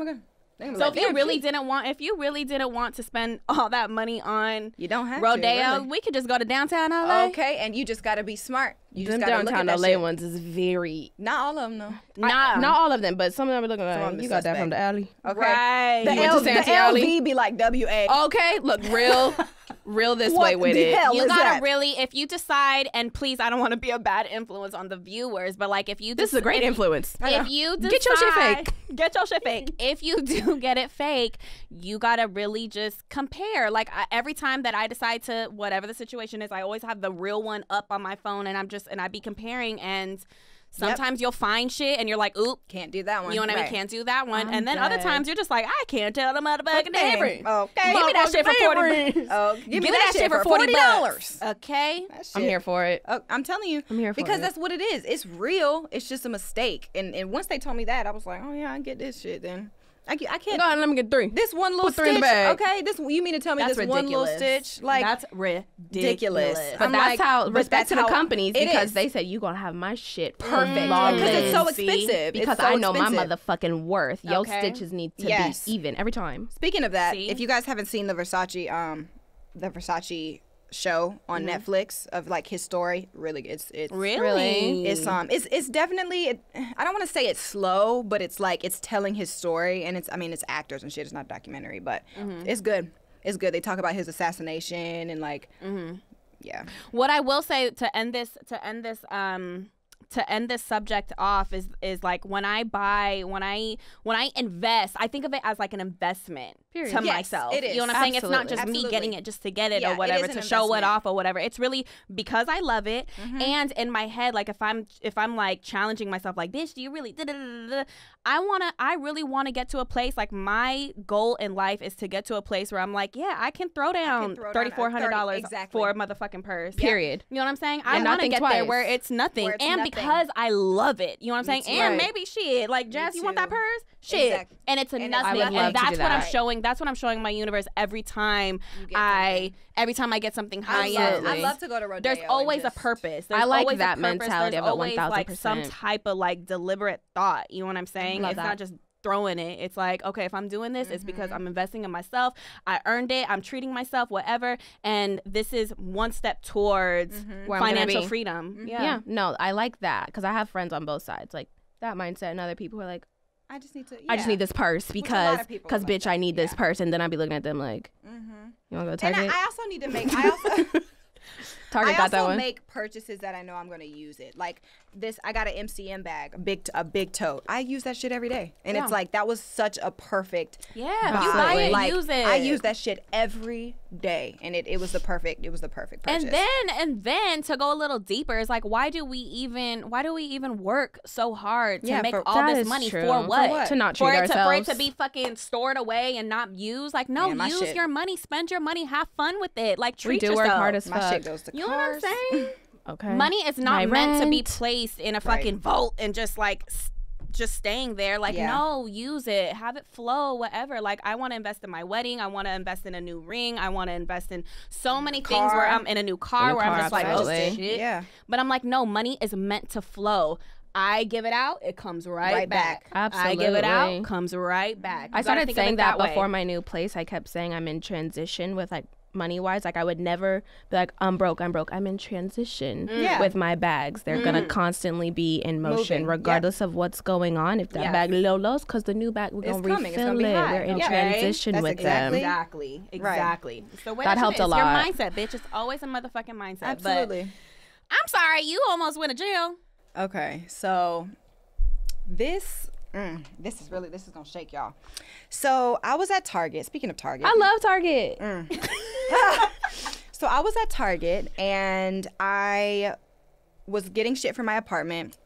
Yep. So like, if you really cheap. didn't want, if you really didn't want to spend all that money on you don't have Rodeo, to, really. we could just go to downtown L A. Okay, and you just gotta be smart. You them just gotta downtown look at L A shit. ones is very not all of them though. Nah, I, not all of them, but some of them are looking like you got suspect. that from the alley. Okay, right. the, L, the L V be like W A. Okay, look real. Real this what way with it. You gotta that? really, if you decide, and please, I don't want to be a bad influence on the viewers, but like if you, this is a great if, influence. If you decide, get your shit fake, get your shit fake. If you do get it fake, you gotta really just compare. Like I, every time that I decide to, whatever the situation is, I always have the real one up on my phone, and I'm just, and I be comparing and. Sometimes yep. you'll find shit and you're like, oop, can't do that one. You know what right. I mean? Can't do that one. I'm and then dead. other times you're just like, I can't tell the motherfucking difference. Okay. Give me that shit for forty dollars. Oh, give, give me that, that shit for forty dollars. Okay. I'm here for it. Oh, I'm telling you. I'm here for because it. Because that's what it is. It's real. It's just a mistake. And and once they told me that, I was like, oh yeah, I get this shit then. I can't. Go on, let me get three. This one little Put stitch. Okay, this you mean to tell me that's this ridiculous. one little stitch? Like that's ridiculous. But I'm that's like, how respect that's to the companies because is. they said you're gonna have my shit perfect because mm. it's so expensive. Because so I know expensive. my motherfucking worth. Okay. Your stitches need to yes. be even every time. Speaking of that, See? if you guys haven't seen the Versace, um, the Versace show on mm-hmm. Netflix of like his story. Really, it's it's really it's um it's it's definitely it, I don't want to say it's slow, but it's like it's telling his story, and it's I mean it's actors and shit. It's not a documentary, but mm-hmm. it's good. It's good. They talk about his assassination and like mm-hmm. yeah. What I will say to end this to end this um. to end this subject off is is like when I buy, when I when I invest, I think of it as like an investment Period. to yes, myself. It is. You know what I'm Absolutely. saying? It's not just Absolutely. me getting it just to get it yeah, or whatever, it to show investment. it off or whatever. It's really because I love it. Mm-hmm. And in my head, like if I'm if I'm like challenging myself, like bitch, do you really? Da-da-da-da-da. I wanna, I really wanna get to a place. Like my goal in life is to get to a place where I'm like, yeah, I can throw down thirty-four hundred dollars exactly. for a motherfucking purse. Yeah. Period. You know what I'm saying? Yeah. I wanna get twice. there where it's nothing. Where it's and nothing. Because I love it, you know what I'm saying? Right. And maybe shit, like Jess, you want that purse? Shit, exactly. and it's a and nothing. And that's that. what right. I'm showing. That's what I'm showing my universe every time I, every time I get something high end. I love to go to Rodeo. There's always just, a purpose. There's I like always that a purpose. mentality There's of always one thousand percent. Like some type of like deliberate thought. You know what I'm saying? Love it's that. not just. throwing it. It's like, okay, if I'm doing this, mm-hmm. it's because I'm investing in myself. I earned it. I'm treating myself, whatever. And this is one step towards mm-hmm. financial freedom. Mm-hmm. yeah. yeah. No, I like that because I have friends on both sides, like that mindset, and other people who are like, I just need to. Yeah. I just need this purse because, because bitch, that. I need yeah. this purse, and then I'd be looking at them like, mm-hmm. you want to go to Target? And I, I also need to make. I also. Target I got also that one. make purchases that I know I'm gonna use it. Like this, I got an M C M bag, a big, a big tote. I use that shit every day, and yeah. it's like that was such a perfect. Yeah, vibe. you buy it, like, use it. I use that shit every day, and it, it was the perfect. It was the perfect purchase. And then, and then to go a little deeper, it's like, why do we even, why do we even work so hard to yeah, make for, all this money for what? for what? To not treat for ourselves. It to, for it to be fucking stored away and not used. Like no, Man, use shit. your money, spend your money, have fun with it. Like treat yourself. We do yourself. work hard as fuck. My shit goes to. You know what I'm saying? Okay. Money is not My meant rent. to be placed in a fucking right. vault and just like st just staying there. Like, yeah. no, use it. Have it flow, whatever. Like, I want to invest in my wedding. I want to invest in a new ring. I want to invest in so many car. things where I'm in a new car, a new where car, I'm just absolutely. like, oh, shit. Yeah. But I'm like, no, money is meant to flow. I give it out, it comes right, right back. back. Absolutely. I give it out, comes right back. You I started saying that, that before my new place. I kept saying I'm in transition with like, money wise, like I would never be like, I'm broke, I'm broke. I'm in transition yeah. with my bags. They're mm. gonna constantly be in motion, Moving. regardless yeah. of what's going on. If that yeah. bag low lows, cause the new bag we're it's gonna coming. refill it. We're in yeah. transition That's with exactly. them. Exactly, exactly. Right. So that helped a lot. It's your mindset, bitch. It's always a motherfucking mindset. Absolutely. But I'm sorry, you almost went to jail. Okay, so this. Mm, this is really, this is gonna shake y'all. So I was at Target. Speaking of Target, I love Target. Mm. So I was at Target and I was getting shit from my apartment.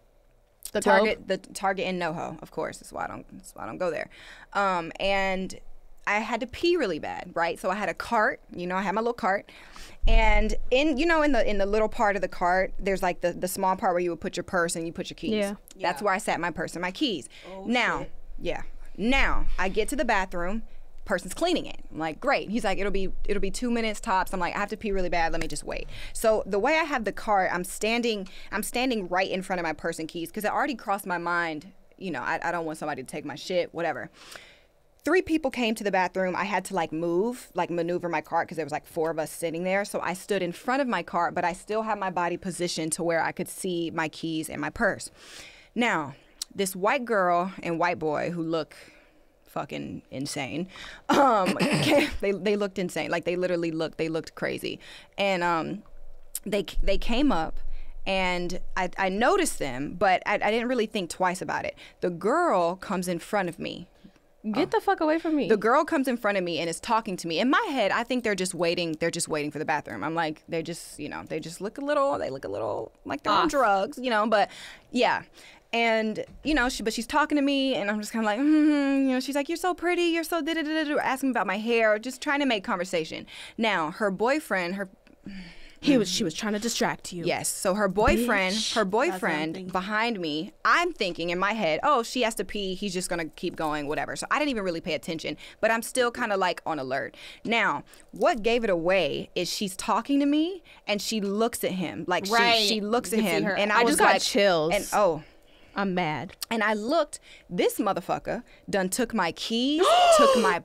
The Target, the Target in NoHo, of course. That's why I don't. That's why I don't go there. Um, and I had to pee really bad, right? So I had a cart. You know, I had my little cart. And in you know in the in the little part of the cart, there's like the the small part where you would put your purse and you put your keys. Yeah. yeah. That's where I sat my purse and my keys. Oh, now, shit. yeah. Now I get to the bathroom, person's cleaning it. I'm like, great. He's like, it'll be it'll be two minutes tops. I'm like, I have to pee really bad. Let me just wait. So the way I have the cart, I'm standing I'm standing right in front of my purse and keys because it already crossed my mind. You know, I, I don't want somebody to take my shit, whatever. Three people came to the bathroom. I had to like move, like maneuver my cart because there was like four of us sitting there. So I stood in front of my cart, but I still had my body positioned to where I could see my keys and my purse. Now, this white girl and white boy who look fucking insane, um, they, they looked insane. Like they literally looked, they looked crazy. And um, they, they came up. And I, I noticed them, but I, I didn't really think twice about it. The girl comes in front of me. Get oh. the fuck away from me. The girl comes in front of me and is talking to me. In my head, I think they're just waiting. They're just waiting for the bathroom. I'm like, they just, you know, they just look a little, they look a little like they're Off. on drugs, you know, but yeah. And, you know, she, but she's talking to me and I'm just kind of like, mm-hmm, you know, she's like, you're so pretty. You're so da-da-da-da-da, asking about my hair, just trying to make conversation. Now, her boyfriend, her... He was. She was trying to distract you. Yes. So her boyfriend, Bitch. her boyfriend behind me. I'm thinking in my head, oh, she has to pee. He's just gonna keep going, whatever. So I didn't even really pay attention, but I'm still kind of like on alert. Now, what gave it away is she's talking to me and she looks at him like right. she she looks at him, and I, I was just got like chills. And oh. I'm mad. And I looked. This motherfucker done took my keys, took my.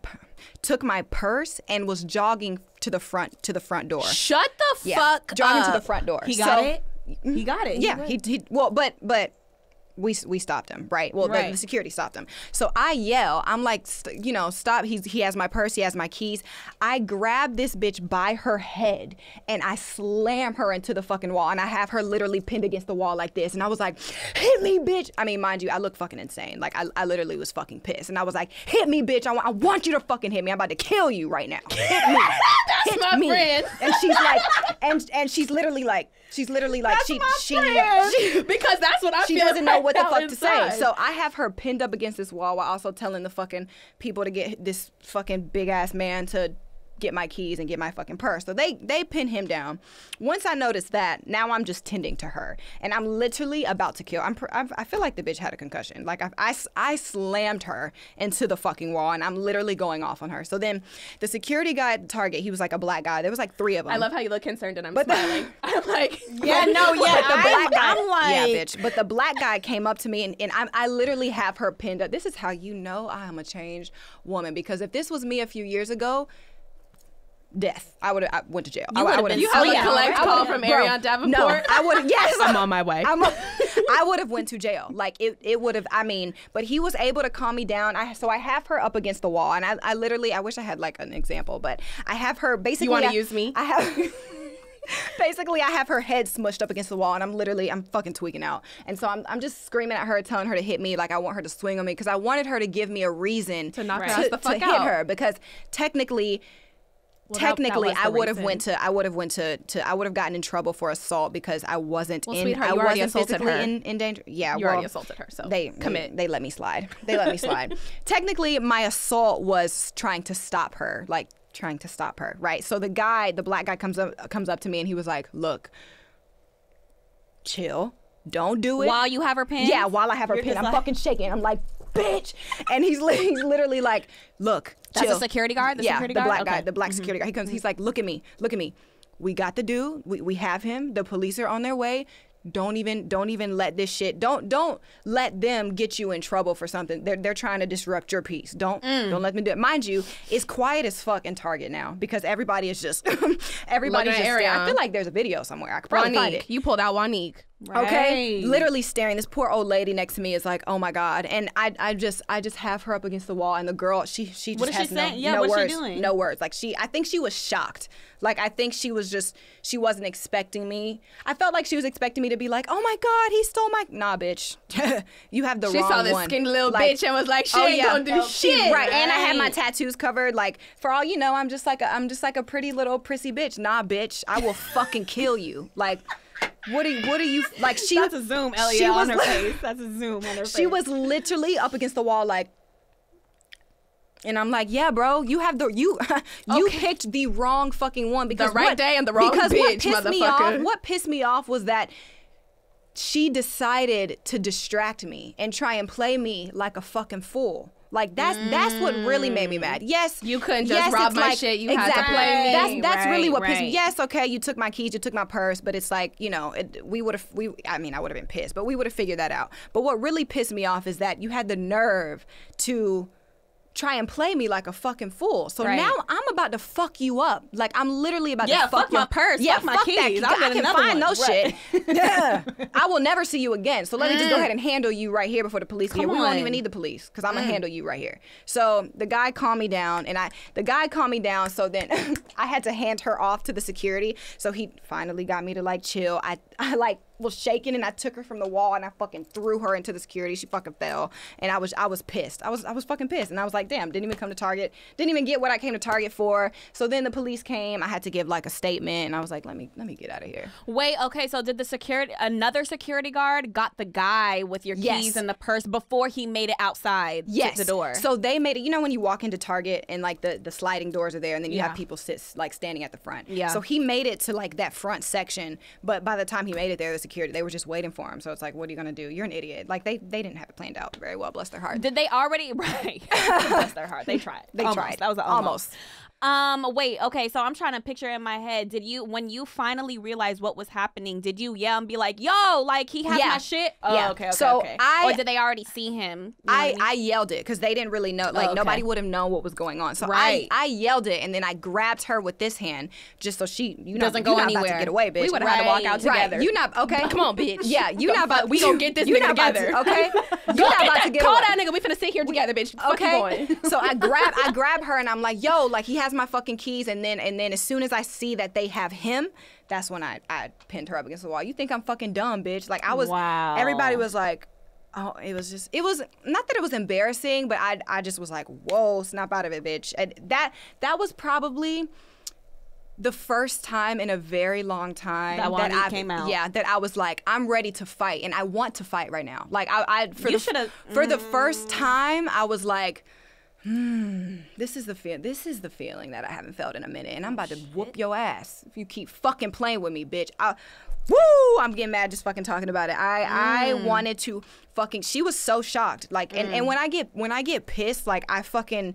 took my purse, and was jogging to the front to the front door. Shut the yeah, fuck jogging up. Jogging to the front door. He got so, it? He got it. Yeah. He, he Well, but but we we stopped him, right? Well, right. The, the security stopped him. So I yell. I'm like, st you know, stop. He's, he has my purse. He has my keys. I grab this bitch by her head, and I slam her into the fucking wall. And I have her literally pinned against the wall like this. And I was like, hit me, bitch. I mean, mind you, I look fucking insane. Like, I, I literally was fucking pissed. And I was like, hit me, bitch. I, I want you to fucking hit me. I'm about to kill you right now. Hit me. That's hit my me. friend. And she's like, and, and she's literally like, she's literally like, that's she, my she, she, because that's what I she feel. She doesn't know what the fuck inside. to say. So I have her pinned up against this wall while also telling the fucking people to get this fucking big ass man to get my keys and get my fucking purse. So they, they pin him down. Once I noticed that, now I'm just tending to her. And I'm literally about to kill. I'm, I'm, I feel like the bitch had a concussion. Like, I, I, I slammed her into the fucking wall, and I'm literally going off on her. So then the security guy at Target, he was like a black guy. There was like three of them. I love how you look concerned and I'm but smiling. The, I'm like, yeah, no, yeah. But the black I'm, guy, I'm like... Yeah, bitch. But the black guy came up to me, and, and I, I literally have her pinned up. This is how you know I am a changed woman, because if this was me a few years ago, death. I would have went to jail. You I would have. You have a collect call from Ariana Davenport. No, I would have. Yes, I'm on my way. I'm a, I would have went to jail. Like it, it would have. I mean, but he was able to calm me down. I so I have her up against the wall, and I, I literally, I wish I had like an example, but I have her basically. You want to use me? I have. Basically, I have her head smushed up against the wall, and I'm literally, I'm fucking tweaking out. And so I'm, I'm just screaming at her, telling her to hit me, like I want her to swing on me, because I wanted her to give me a reason to knock her the fuck out. To hit her, because technically. Well, technically, that, that I would have went to I would have went to, to I would have gotten in trouble for assault because I wasn't well, in I wasn't physically in, in danger. Yeah, you well, already assaulted her. So they commit. They, they let me slide. They let me slide. Technically, my assault was trying to stop her, like trying to stop her. Right. So the guy, the black guy, comes up comes up to me and he was like, "Look, chill. Don't do it." While you have her pinned. Yeah, while I have her pinned, I'm like... fucking shaking. I'm like, bitch, and he's li he's literally like, look, chill. That's a security guard. The yeah, security the guard? black okay. guy, the black mm-hmm. security guard. He comes. He's like, look at me, look at me. We got the dude. We we have him. The police are on their way. Don't even don't even let this shit. Don't don't let them get you in trouble for something. They're they're trying to disrupt your peace. Don't mm. don't let them do it. Mind you, it's quiet as fuck in Target now because everybody is just everybody's just staring. I feel like there's a video somewhere. I could probably Juanique. find it. You pulled out Juanique. Right. Okay, literally staring. This poor old lady next to me is like, "Oh my god!" And I, I just, I just have her up against the wall, and the girl, she, she just what has she no, yeah, no what's words, she doing? no words. Like she, I think she was shocked. Like I think she was just, she wasn't expecting me. I felt like she was expecting me to be like, "Oh my god, he stole my nah, bitch." You have the she wrong one. She saw this one. skinny little like, bitch and was like, "She oh, ain't yeah. gonna do oh, shit." Right. right, and I had my tattoos covered. Like for all you know, I'm just like, a, I'm just like a pretty little prissy bitch. Nah, bitch, I will fucking kill you. Like. What are you, what are you, like she- That's a zoom, Elliot, she was, on her face. That's a zoom on her face. She was literally up against the wall like, and I'm like, yeah, bro, you have the, you you okay. picked the wrong fucking one. Because the right what, day and the wrong because bitch, because what pissed me off, what pissed me off was that she decided to distract me and try and play me like a fucking fool. Like that's mm. that's what really made me mad. Yes, you couldn't just yes, rob my like, shit. You exactly. had to play me. That's that's right, really what right. pissed me. Yes, okay, you took my keys, you took my purse, but it's like you know it, we would have we. I mean, I would have been pissed, but we would have figured that out. But what really pissed me off is that you had the nerve to try and play me like a fucking fool. So right. now I'm about to fuck you up. Like I'm literally about yeah, to fuck, fuck my purse. Yeah, fuck my fuck keys. That. I can find no right. shit. Yeah. I will never see you again. So let mm. me just go ahead and handle you right here before the police Come here. On. We won't even need the police because I'm mm. gonna handle you right here. So the guy calmed me down, and I the guy calmed me down. So then I had to hand her off to the security. So he finally got me to like chill. I I like. was shaking and I took her from the wall and I fucking threw her into the security. She fucking fell and I was I was pissed. I was I was fucking pissed and I was like, damn, didn't even come to Target. Didn't even get what I came to Target for. So then the police came. I had to give like a statement and I was like, let me let me get out of here. Wait, okay, so did the security another security guard got the guy with your yes. keys and the purse before he made it outside yes. the door? So they made it. You know when you walk into Target and like the the sliding doors are there and then you yeah. have people sit like standing at the front. Yeah. So he made it to like that front section, but by the time he made it there, the security. They were just waiting for him. So it's like, what are you going to do? You're an idiot. Like, they, they didn't have it planned out very well. Bless their heart. Did they already? Right. Bless their heart. They tried. They almost. tried. That was almost. almost. Um, wait, okay, so I'm trying to picture in my head, did you, when you finally realized what was happening, did you yell and be like, yo, like, he has yeah. my shit? Oh, yeah. okay, okay, so okay. I, or did they already see him? You know I, I, mean? I yelled it, because they didn't really know, like, oh, okay. nobody would have known what was going on. So right. I, I yelled it, and then I grabbed her with this hand, just so she, you know, doesn't go anywhere. About to get away, bitch. We would have right. had to walk out together. Right. You not, okay? Come on, bitch. Yeah, you not about, we gonna get this nigga together. To, okay? You not about to get Call away. That nigga, we finna sit here together, bitch. Okay? So I grab, I grab her, and I'm like, yo, like, he has my fucking keys, and then and then as soon as I see that they have him, that's when I, I pinned her up against the wall. You think I'm fucking dumb, bitch? Like I was. Wow. Everybody was like, oh, it was just it was not that it was embarrassing, but I I just was like, whoa, snap out of it, bitch. And that that was probably the first time in a very long time that, that I came out. Yeah, that I was like, I'm ready to fight, and I want to fight right now. Like I, I for you the for mm. the first time, I was like. Mm, this is the feel. This is the feeling that I haven't felt in a minute, and I'm about Shit. to whoop your ass if you keep fucking playing with me, bitch. I, woo! I'm getting mad just fucking talking about it. I mm. I wanted to fucking. She was so shocked, like, and, mm. and when I get when I get pissed, like I fucking,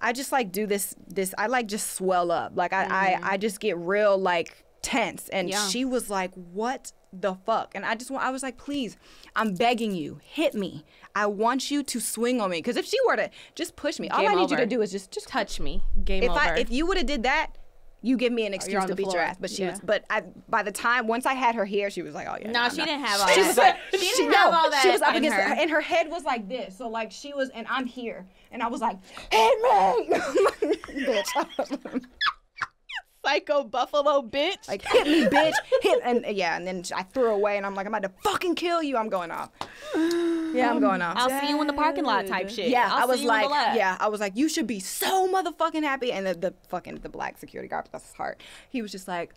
I just like do this this. I like just swell up, like I mm. I, I just get real like tense, and yeah. she was like, what the fuck? And I just want, I was like, please, I'm begging you, hit me. I want you to swing on me. Because if she were to just push me, all Game I need over. you to do is just, just touch me. Game if over. I, if you would have did that, you give me an excuse oh, to beat floor. your ass. But she yeah. was, but I, by the time, once I had her here, she was like, oh yeah. No, nah, she not. didn't have all she that. Was like, she didn't she, have no, all that. She was up against her. her, and her head was like this. So like she was, and I'm here. And I was like, hit me! Bitch. Psycho buffalo bitch. Like, hit me, bitch. Hit, and yeah, and then I threw away, and I'm like, I'm about to fucking kill you. I'm going off. Yeah, I'm going off. I'll Dad. see you in the parking lot type shit. Yeah, I'll I was like, yeah, I was like, you should be so motherfucking happy. And the, the fucking, the black security guard, that's his heart. He was just like,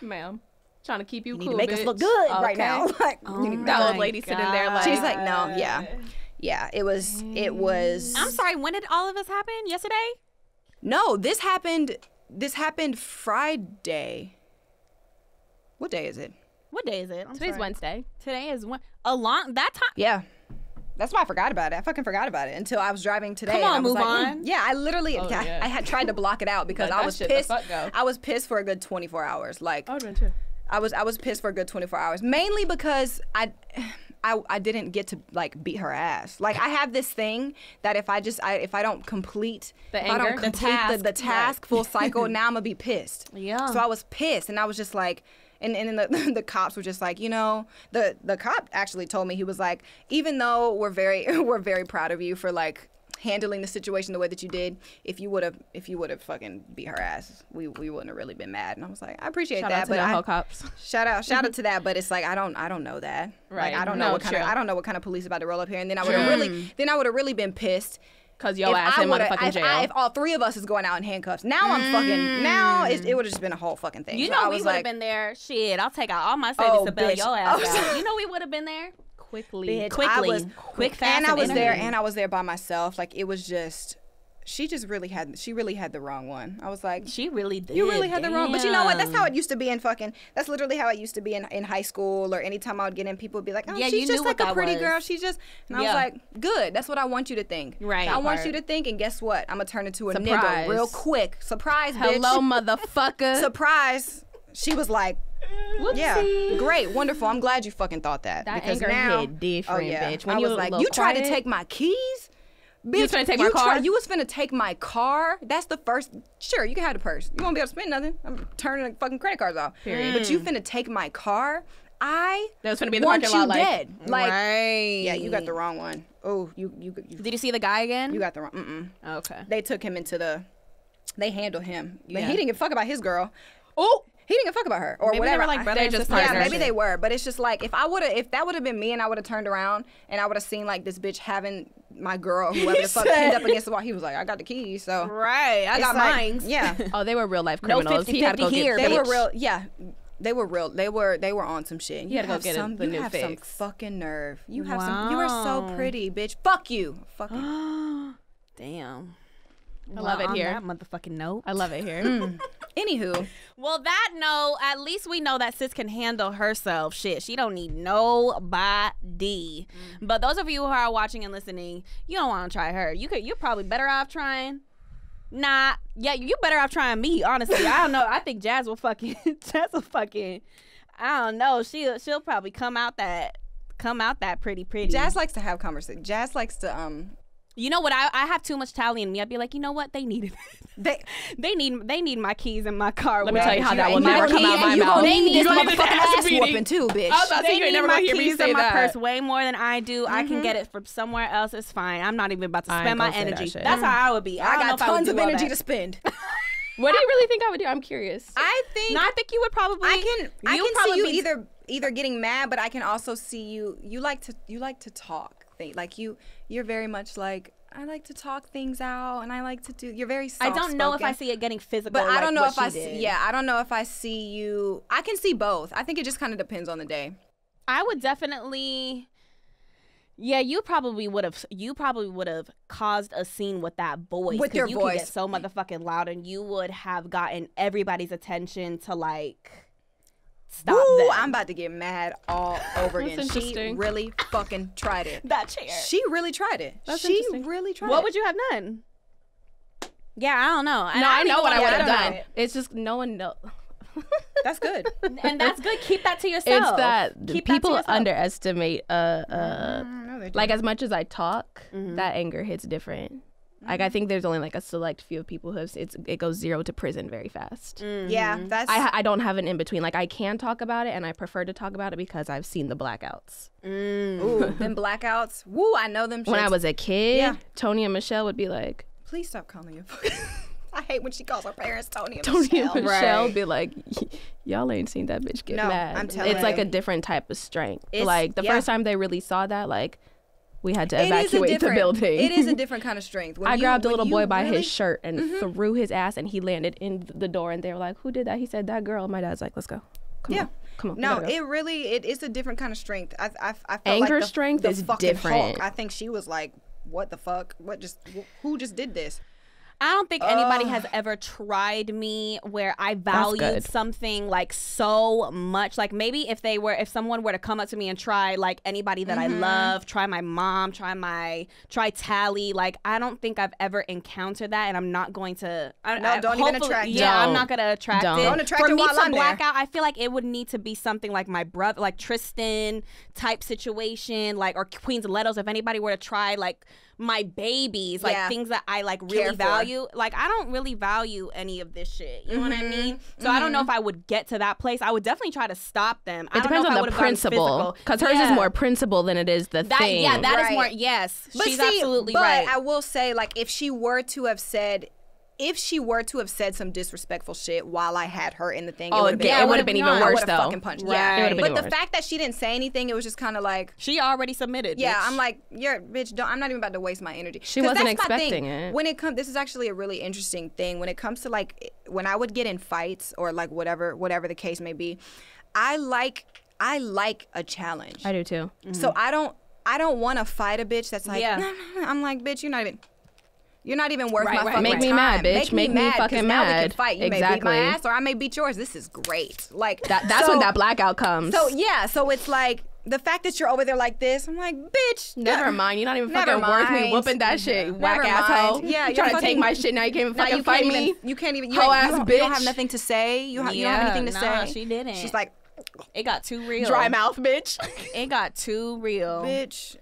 ma'am, trying to keep you, you cool, need to make bitch. us look good okay. right now. Like, oh that old lady God. sitting there like. She's like, no, yeah. Yeah, it was, it was. I'm sorry, when did all of this happen? Yesterday? No, this happened. This happened Friday. What day is it? What day is it? I'm Today's sorry. Wednesday. Today is one. A long that time. Yeah, that's why I forgot about it. I fucking forgot about it until I was driving today. Come on, and I was move like, on. Mm. Yeah, I literally, oh, I, yeah. I had tried to block it out because like, I was shit, pissed. I was pissed for a good twenty-four hours. Like I would have been too. I was I was pissed for a good twenty-four hours, mainly because I. I, I didn't get to like beat her ass. Like I have this thing that if I just I, if I don't complete the anger, I don't complete the task, the, the task right. full cycle, now I'm gonna be pissed. Yeah. So I was pissed, and I was just like, and and then the, the cops were just like, you know, the the cop actually told me, he was like, even though we're very we're very proud of you for like handling the situation the way that you did, if you would have if you would have fucking beat her ass, we we wouldn't have really been mad. And I was like, I appreciate shout that, out to but NoHo I, cops. shout out shout out to that, but it's like I don't I don't know that. Right. Like, I don't no, know what kind true. of I don't know what kind of police about to roll up here. And then I would have really then I would have really been pissed. Cause your ass in motherfucking jail. I, if all three of us is going out in handcuffs, now mm. I'm fucking. Now it, it would have just been a whole fucking thing. You know, so we would have like, been there. Shit, I'll take out all my savings oh, to bail your ass out. You know, we would have been there. Quickly, bitch, quickly, I was, quick, fast, and I was there, and I was there by myself. Like it was just, she just really had, she really had the wrong one. I was like, she really did. You really had Damn. the wrong. But you know what? That's how it used to be in fucking. That's literally how it used to be in, in high school, or anytime I would get in, people would be like, oh, yeah, she's just like a pretty was. girl. She's just, and I yeah. was like, good. That's what I want you to think. Right. I want part. you to think, and guess what? I'm gonna turn into a Surprise. nigga real quick. Surprise, bitch. Hello, motherfucker. Surprise. She was like. Whoopsie. Yeah, great, wonderful. I'm glad you fucking thought that. That because anger now, hit different, oh yeah. bitch. When I you was like, you tried quiet. to take my keys, bitch. You tried to take you my car. Try, you was finna take my car. That's the first. Sure, you can have the purse. You won't be able to spend nothing. I'm turning the fucking credit cards off. Period. Mm. But you finna take my car. I that was finna be in the want you lot, like, dead. Like, right. yeah, you got the wrong one. Oh, you, you you. Did you see the guy again? You got the wrong. Mm mm. Okay. They took him into the. They handled him, but yeah. he didn't give a fuck about his girl. Oh. He didn't give a fuck about her or maybe whatever. They were like brothers, just partners. Yeah, maybe they were, but it's just like if I would have, if that would have been me, and I would have turned around and I would have seen like this bitch having my girl, whoever the fuck pinned up against the wall. He was like, I got the keys, so right, I it's got like, mine. Yeah. Oh, they were real life criminals. No fifty, he had to go here, get. They bitch. were real. Yeah, they were real. They were they were on some shit. You, you had to go get some, the you new have fix. Some fucking nerve. You have wow. some. You are so pretty, bitch. Fuck you. Fucking. Damn. I love well, it here. On that motherfucking note. I love it here. Mm. Anywho. Well, that note, at least we know that sis can handle herself. Shit, she don't need nobody. Mm. But those of you who are watching and listening, you don't want to try her. You could. You're probably better off trying Nah, yeah, you better off trying me, honestly. I don't know. I think Jazz will fucking, Jazz will fucking, I don't know. She'll, she'll probably come out that, come out that pretty, pretty. Jazz likes to have conversations. Jazz likes to, um. You know what? I, I have too much tally in me. I'd be like, you know what? They need it. they, they need, they need my keys in my car. Let me tell you how that will never come out of my mouth. They need this motherfucking ass whooping too, bitch. I was about to say, you ain't never gonna hear me say that. They need my keys in my purse way more than I do. Mm-hmm. I can get it from somewhere else. It's fine. I'm not even about to spend my energy. That That's how I would be. I, I got tons of energy to spend. What do you really think I would do? I'm curious. I think. No, I think you would probably. I can. I can see you either either getting mad, but I can also see you. You like to you like to talk. Like you, you're very much like, I like to talk things out, and I like to do. You're very soft-spoken. I don't know if I see it getting physical. But I don't know if I see. Yeah, I don't know if I see you. I can see both. I think it just kind of depends on the day. I would definitely. Yeah, you probably would have. You probably would have caused a scene with that voice. With your voice, you could get so motherfucking loud, and you would have gotten everybody's attention to like. Stop Woo, them. I'm about to get mad all over again. She really fucking tried it. That chair. She really tried it. That's she really tried what it. What would you have done? Yeah, I don't know. I, no, I, I know what I would have done. It. It's just no one knows. That's good. And that's good. Keep that to yourself. It's that Keep people that underestimate. Uh, uh, no, like as much as I talk, mm-hmm. that anger hits different. Like, I think there's only, like, a select few of people who have, it's, it goes zero to prison very fast. Mm-hmm. Yeah, that's... I, I don't have an in-between. Like, I can talk about it, and I prefer to talk about it because I've seen the blackouts. Mm. Ooh, them blackouts. Woo, I know them shits. When I was a kid, yeah. Tony and Michelle would be like... Please stop calling your I hate when she calls her parents Tony and Tony Michelle. Tony and Michelle right. be like, y'all ain't seen that bitch get no, mad. I'm telling it's, you. Like, a different type of strength. It's, like, the yeah. first time they really saw that, like... We had to evacuate the building. It is a different kind of strength. When I you, grabbed a little boy by really? his shirt and mm-hmm. threw his ass, and he landed in the door. And they were like, "Who did that?" He said, "That girl." My dad's like, "Let's go." Come yeah. on. Come on. No, it really it is a different kind of strength. I I, I felt anger like the, strength the is fucking different. Hulk. I think she was like, "What the fuck? What just who just did this?" I don't think anybody uh, has ever tried me where I valued something like so much. Like maybe if they were, if someone were to come up to me and try like anybody that mm-hmm. I love, try my mom, try my, try Tally. Like I don't think I've ever encountered that, and I'm not going to. I, no, I, don't even attract. Yeah, don't. I'm not going to attract don't. it. Don't attract For it me while to I'm black there. out, I feel like it would need to be something like my brother, like Tristan type situation, like or Queens N Lettos. If anybody were to try like. my babies, like yeah. things that I like really value. Like I don't really value any of this shit. You mm-hmm. know what I mean? So mm-hmm. I don't know if I would get to that place. I would definitely try to stop them. It I depends don't know on if the principle, because hers yeah. is more principle than it is the that, thing. Yeah, that right. is more. Yes, but she's see, absolutely but right. I will say, like, if she were to have said, if she were to have said some disrespectful shit while I had her in the thing, oh, it would have been, yeah, been, been even worse though. Fucking punched. Right. Yeah, it but the worse. fact that she didn't say anything, it was just kind of like she already submitted. Yeah, bitch. I'm like, you're bitch. Don't, I'm not even about to waste my energy. She wasn't that's expecting my thing. it. When it comes, this is actually a really interesting thing. When it comes to like when I would get in fights or like whatever, whatever the case may be, I like I like a challenge. I do too. Mm-hmm. So I don't I don't want to fight a bitch that's like yeah. I'm like, bitch, you're not even. You're not even worth right, my right, fucking Make me time. mad, bitch. Make, Make me, me mad, fucking now mad. We can fight. You exactly. may beat my ass, or I may beat yours. This is great. Like that, That's so, when that blackout comes. So yeah, so it's like the fact that you're over there like this. I'm like, bitch. Never that, mind. You're not even fucking mind. worth me whooping that shit. Never whack mind. asshole. Yeah, you're trying fucking, to take my shit now. You can't even no, fucking fight me. Even, you can't even. You, Ho ass you, don't, bitch. you don't have nothing to say. You, ha yeah, you don't have anything to nah, say. She didn't. She's like, it got too real. Dry mouth, bitch. It got too real, bitch.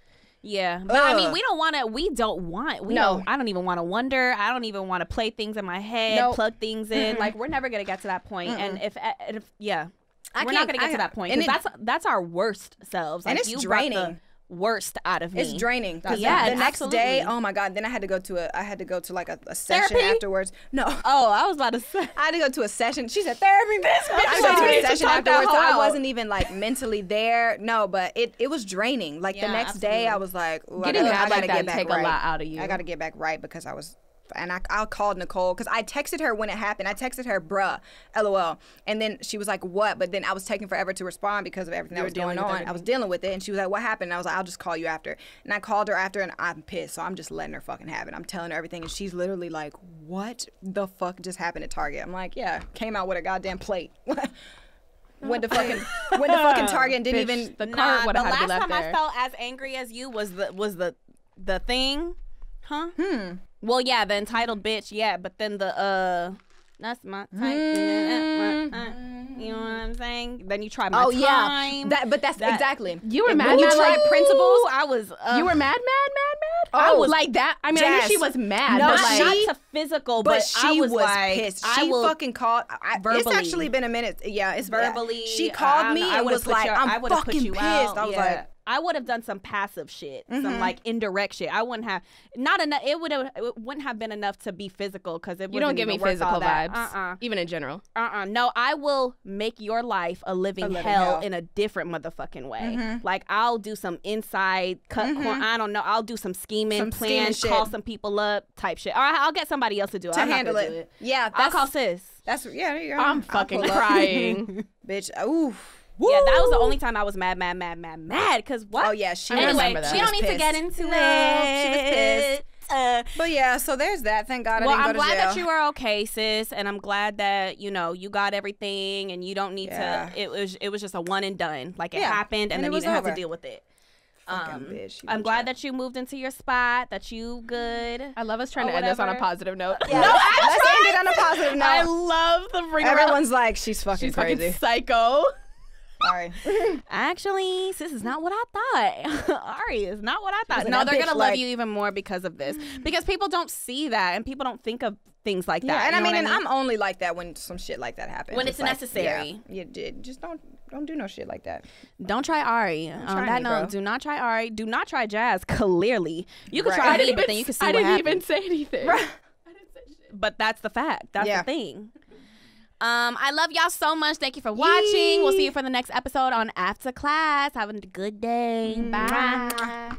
Yeah, but Ugh. I mean, we don't want to. We don't want. We no, don't, I don't even want to wonder. I don't even want to play things in my head, nope. plug things in. Mm-mm. Like we're never gonna get to that point. Mm-mm. And if, if yeah, I we're not gonna get I, to that point. And it, that's that's our worst selves. Like, and it's you draining. The worst out of me. It's draining. That's yeah, it. the next absolutely. day. Oh my god. Then I had to go to a. I had to go to like a, a session therapy? afterwards. No. Oh, I was about to say. I had to go to a session. She said therapy. This. I had to go to a session afterwards. So I wasn't even like mentally there. No, but it it was draining. Like yeah, the next absolutely. day, I was like, ooh, getting I gotta, mad I gotta like that take right. a lot out of you. I got to get back right because I was. And I, I called Nicole because I texted her when it happened. I texted her, bruh, lol. And then she was like, what? But then I was taking forever to respond because of everything you that was going on. I was dealing with it. And she was like, what happened? And I was like, I'll just call you after. And I called her after, and I'm pissed. So I'm just letting her fucking have it. I'm telling her everything. And she's literally like, what the fuck just happened at Target? I'm like, yeah, came out with a goddamn plate. When the fucking when the fucking Target didn't Bitch, even. The, car nah, the last time there. I felt as angry as you was the was the the thing. Huh? Hmm. Well, yeah, the entitled bitch, yeah, but then the, uh, that's my type. Mm. That's my type. You know what I'm saying? Then you try my oh, time. Oh, yeah. That, but that's that, exactly. You were mad, mad, like principles. I was. Uh, you were mad, mad, mad, mad? Oh, I was like that. I mean, yes. I knew she was mad. No, but like, she, not to physical, but, but she I was, was like, pissed. She I fucking called. I, it's actually been a minute. Yeah, it's verbally. Yeah. She called I, me I and was like, your, I'm I fucking put you pissed. Out. I was yeah. like. I would have done some passive shit, mm-hmm. some like indirect shit. I wouldn't have, not enough. It would have, it wouldn't have been enough to be physical because it. You don't give me physical vibes, uh-uh. even in general. Uh-uh. No, I will make your life a living, a living hell, hell in a different motherfucking way. Mm-hmm. Like I'll do some inside cut. Mm-hmm. Corn, I don't know. I'll do some scheming, some plan, scheming call shit. Some people up, type shit. Or I'll get somebody else to do it. To I'm handle it. it. Yeah, that's, I'll call sis. That's yeah. There you go. I'm fucking crying, bitch. Oof. Woo! Yeah, that was the only time I was mad, mad, mad, mad, mad. Cause what? Oh yeah, she anyway, remember that. She don't she need pissed. To get into no, it. She was pissed. Uh, but yeah, so there's that. Thank God. I well, didn't I'm go glad to jail. That you were okay, sis, and I'm glad that you know you got everything, and you don't need yeah. to. It was it was just a one and done. Like it yeah. happened, and, and then you didn't over. Have to deal with it. Um, bitch, I'm glad that you moved into your spot. That you good. I love us trying to whatever. End this on a positive note. Yeah. No, I let's tried. End it on a positive note. I love the bring. Everyone's like, she's fucking she's crazy, fucking psycho. Sorry. Actually, sis is not what I thought. Ari is not what I thought. No, they're going to like... love you even more because of this. Because people don't see that and people don't think of things like that. Yeah, and I mean, I mean, and I'm only like that when some shit like that happens. When it's, it's like, necessary. Yeah, you just don't don't do no shit like that. Don't try Ari. Don't try um, that me, no, bro. Do not try Ari. Do not try Jazz, clearly. You can right. try me, but then you can see I what happened. I didn't even say anything. Right. I didn't say shit. But that's the fact. That's yeah. the thing. Um, I love y'all so much. Thank you for watching. Yee. We'll see you for the next episode on After Class. Have a good day. Bye. Bye.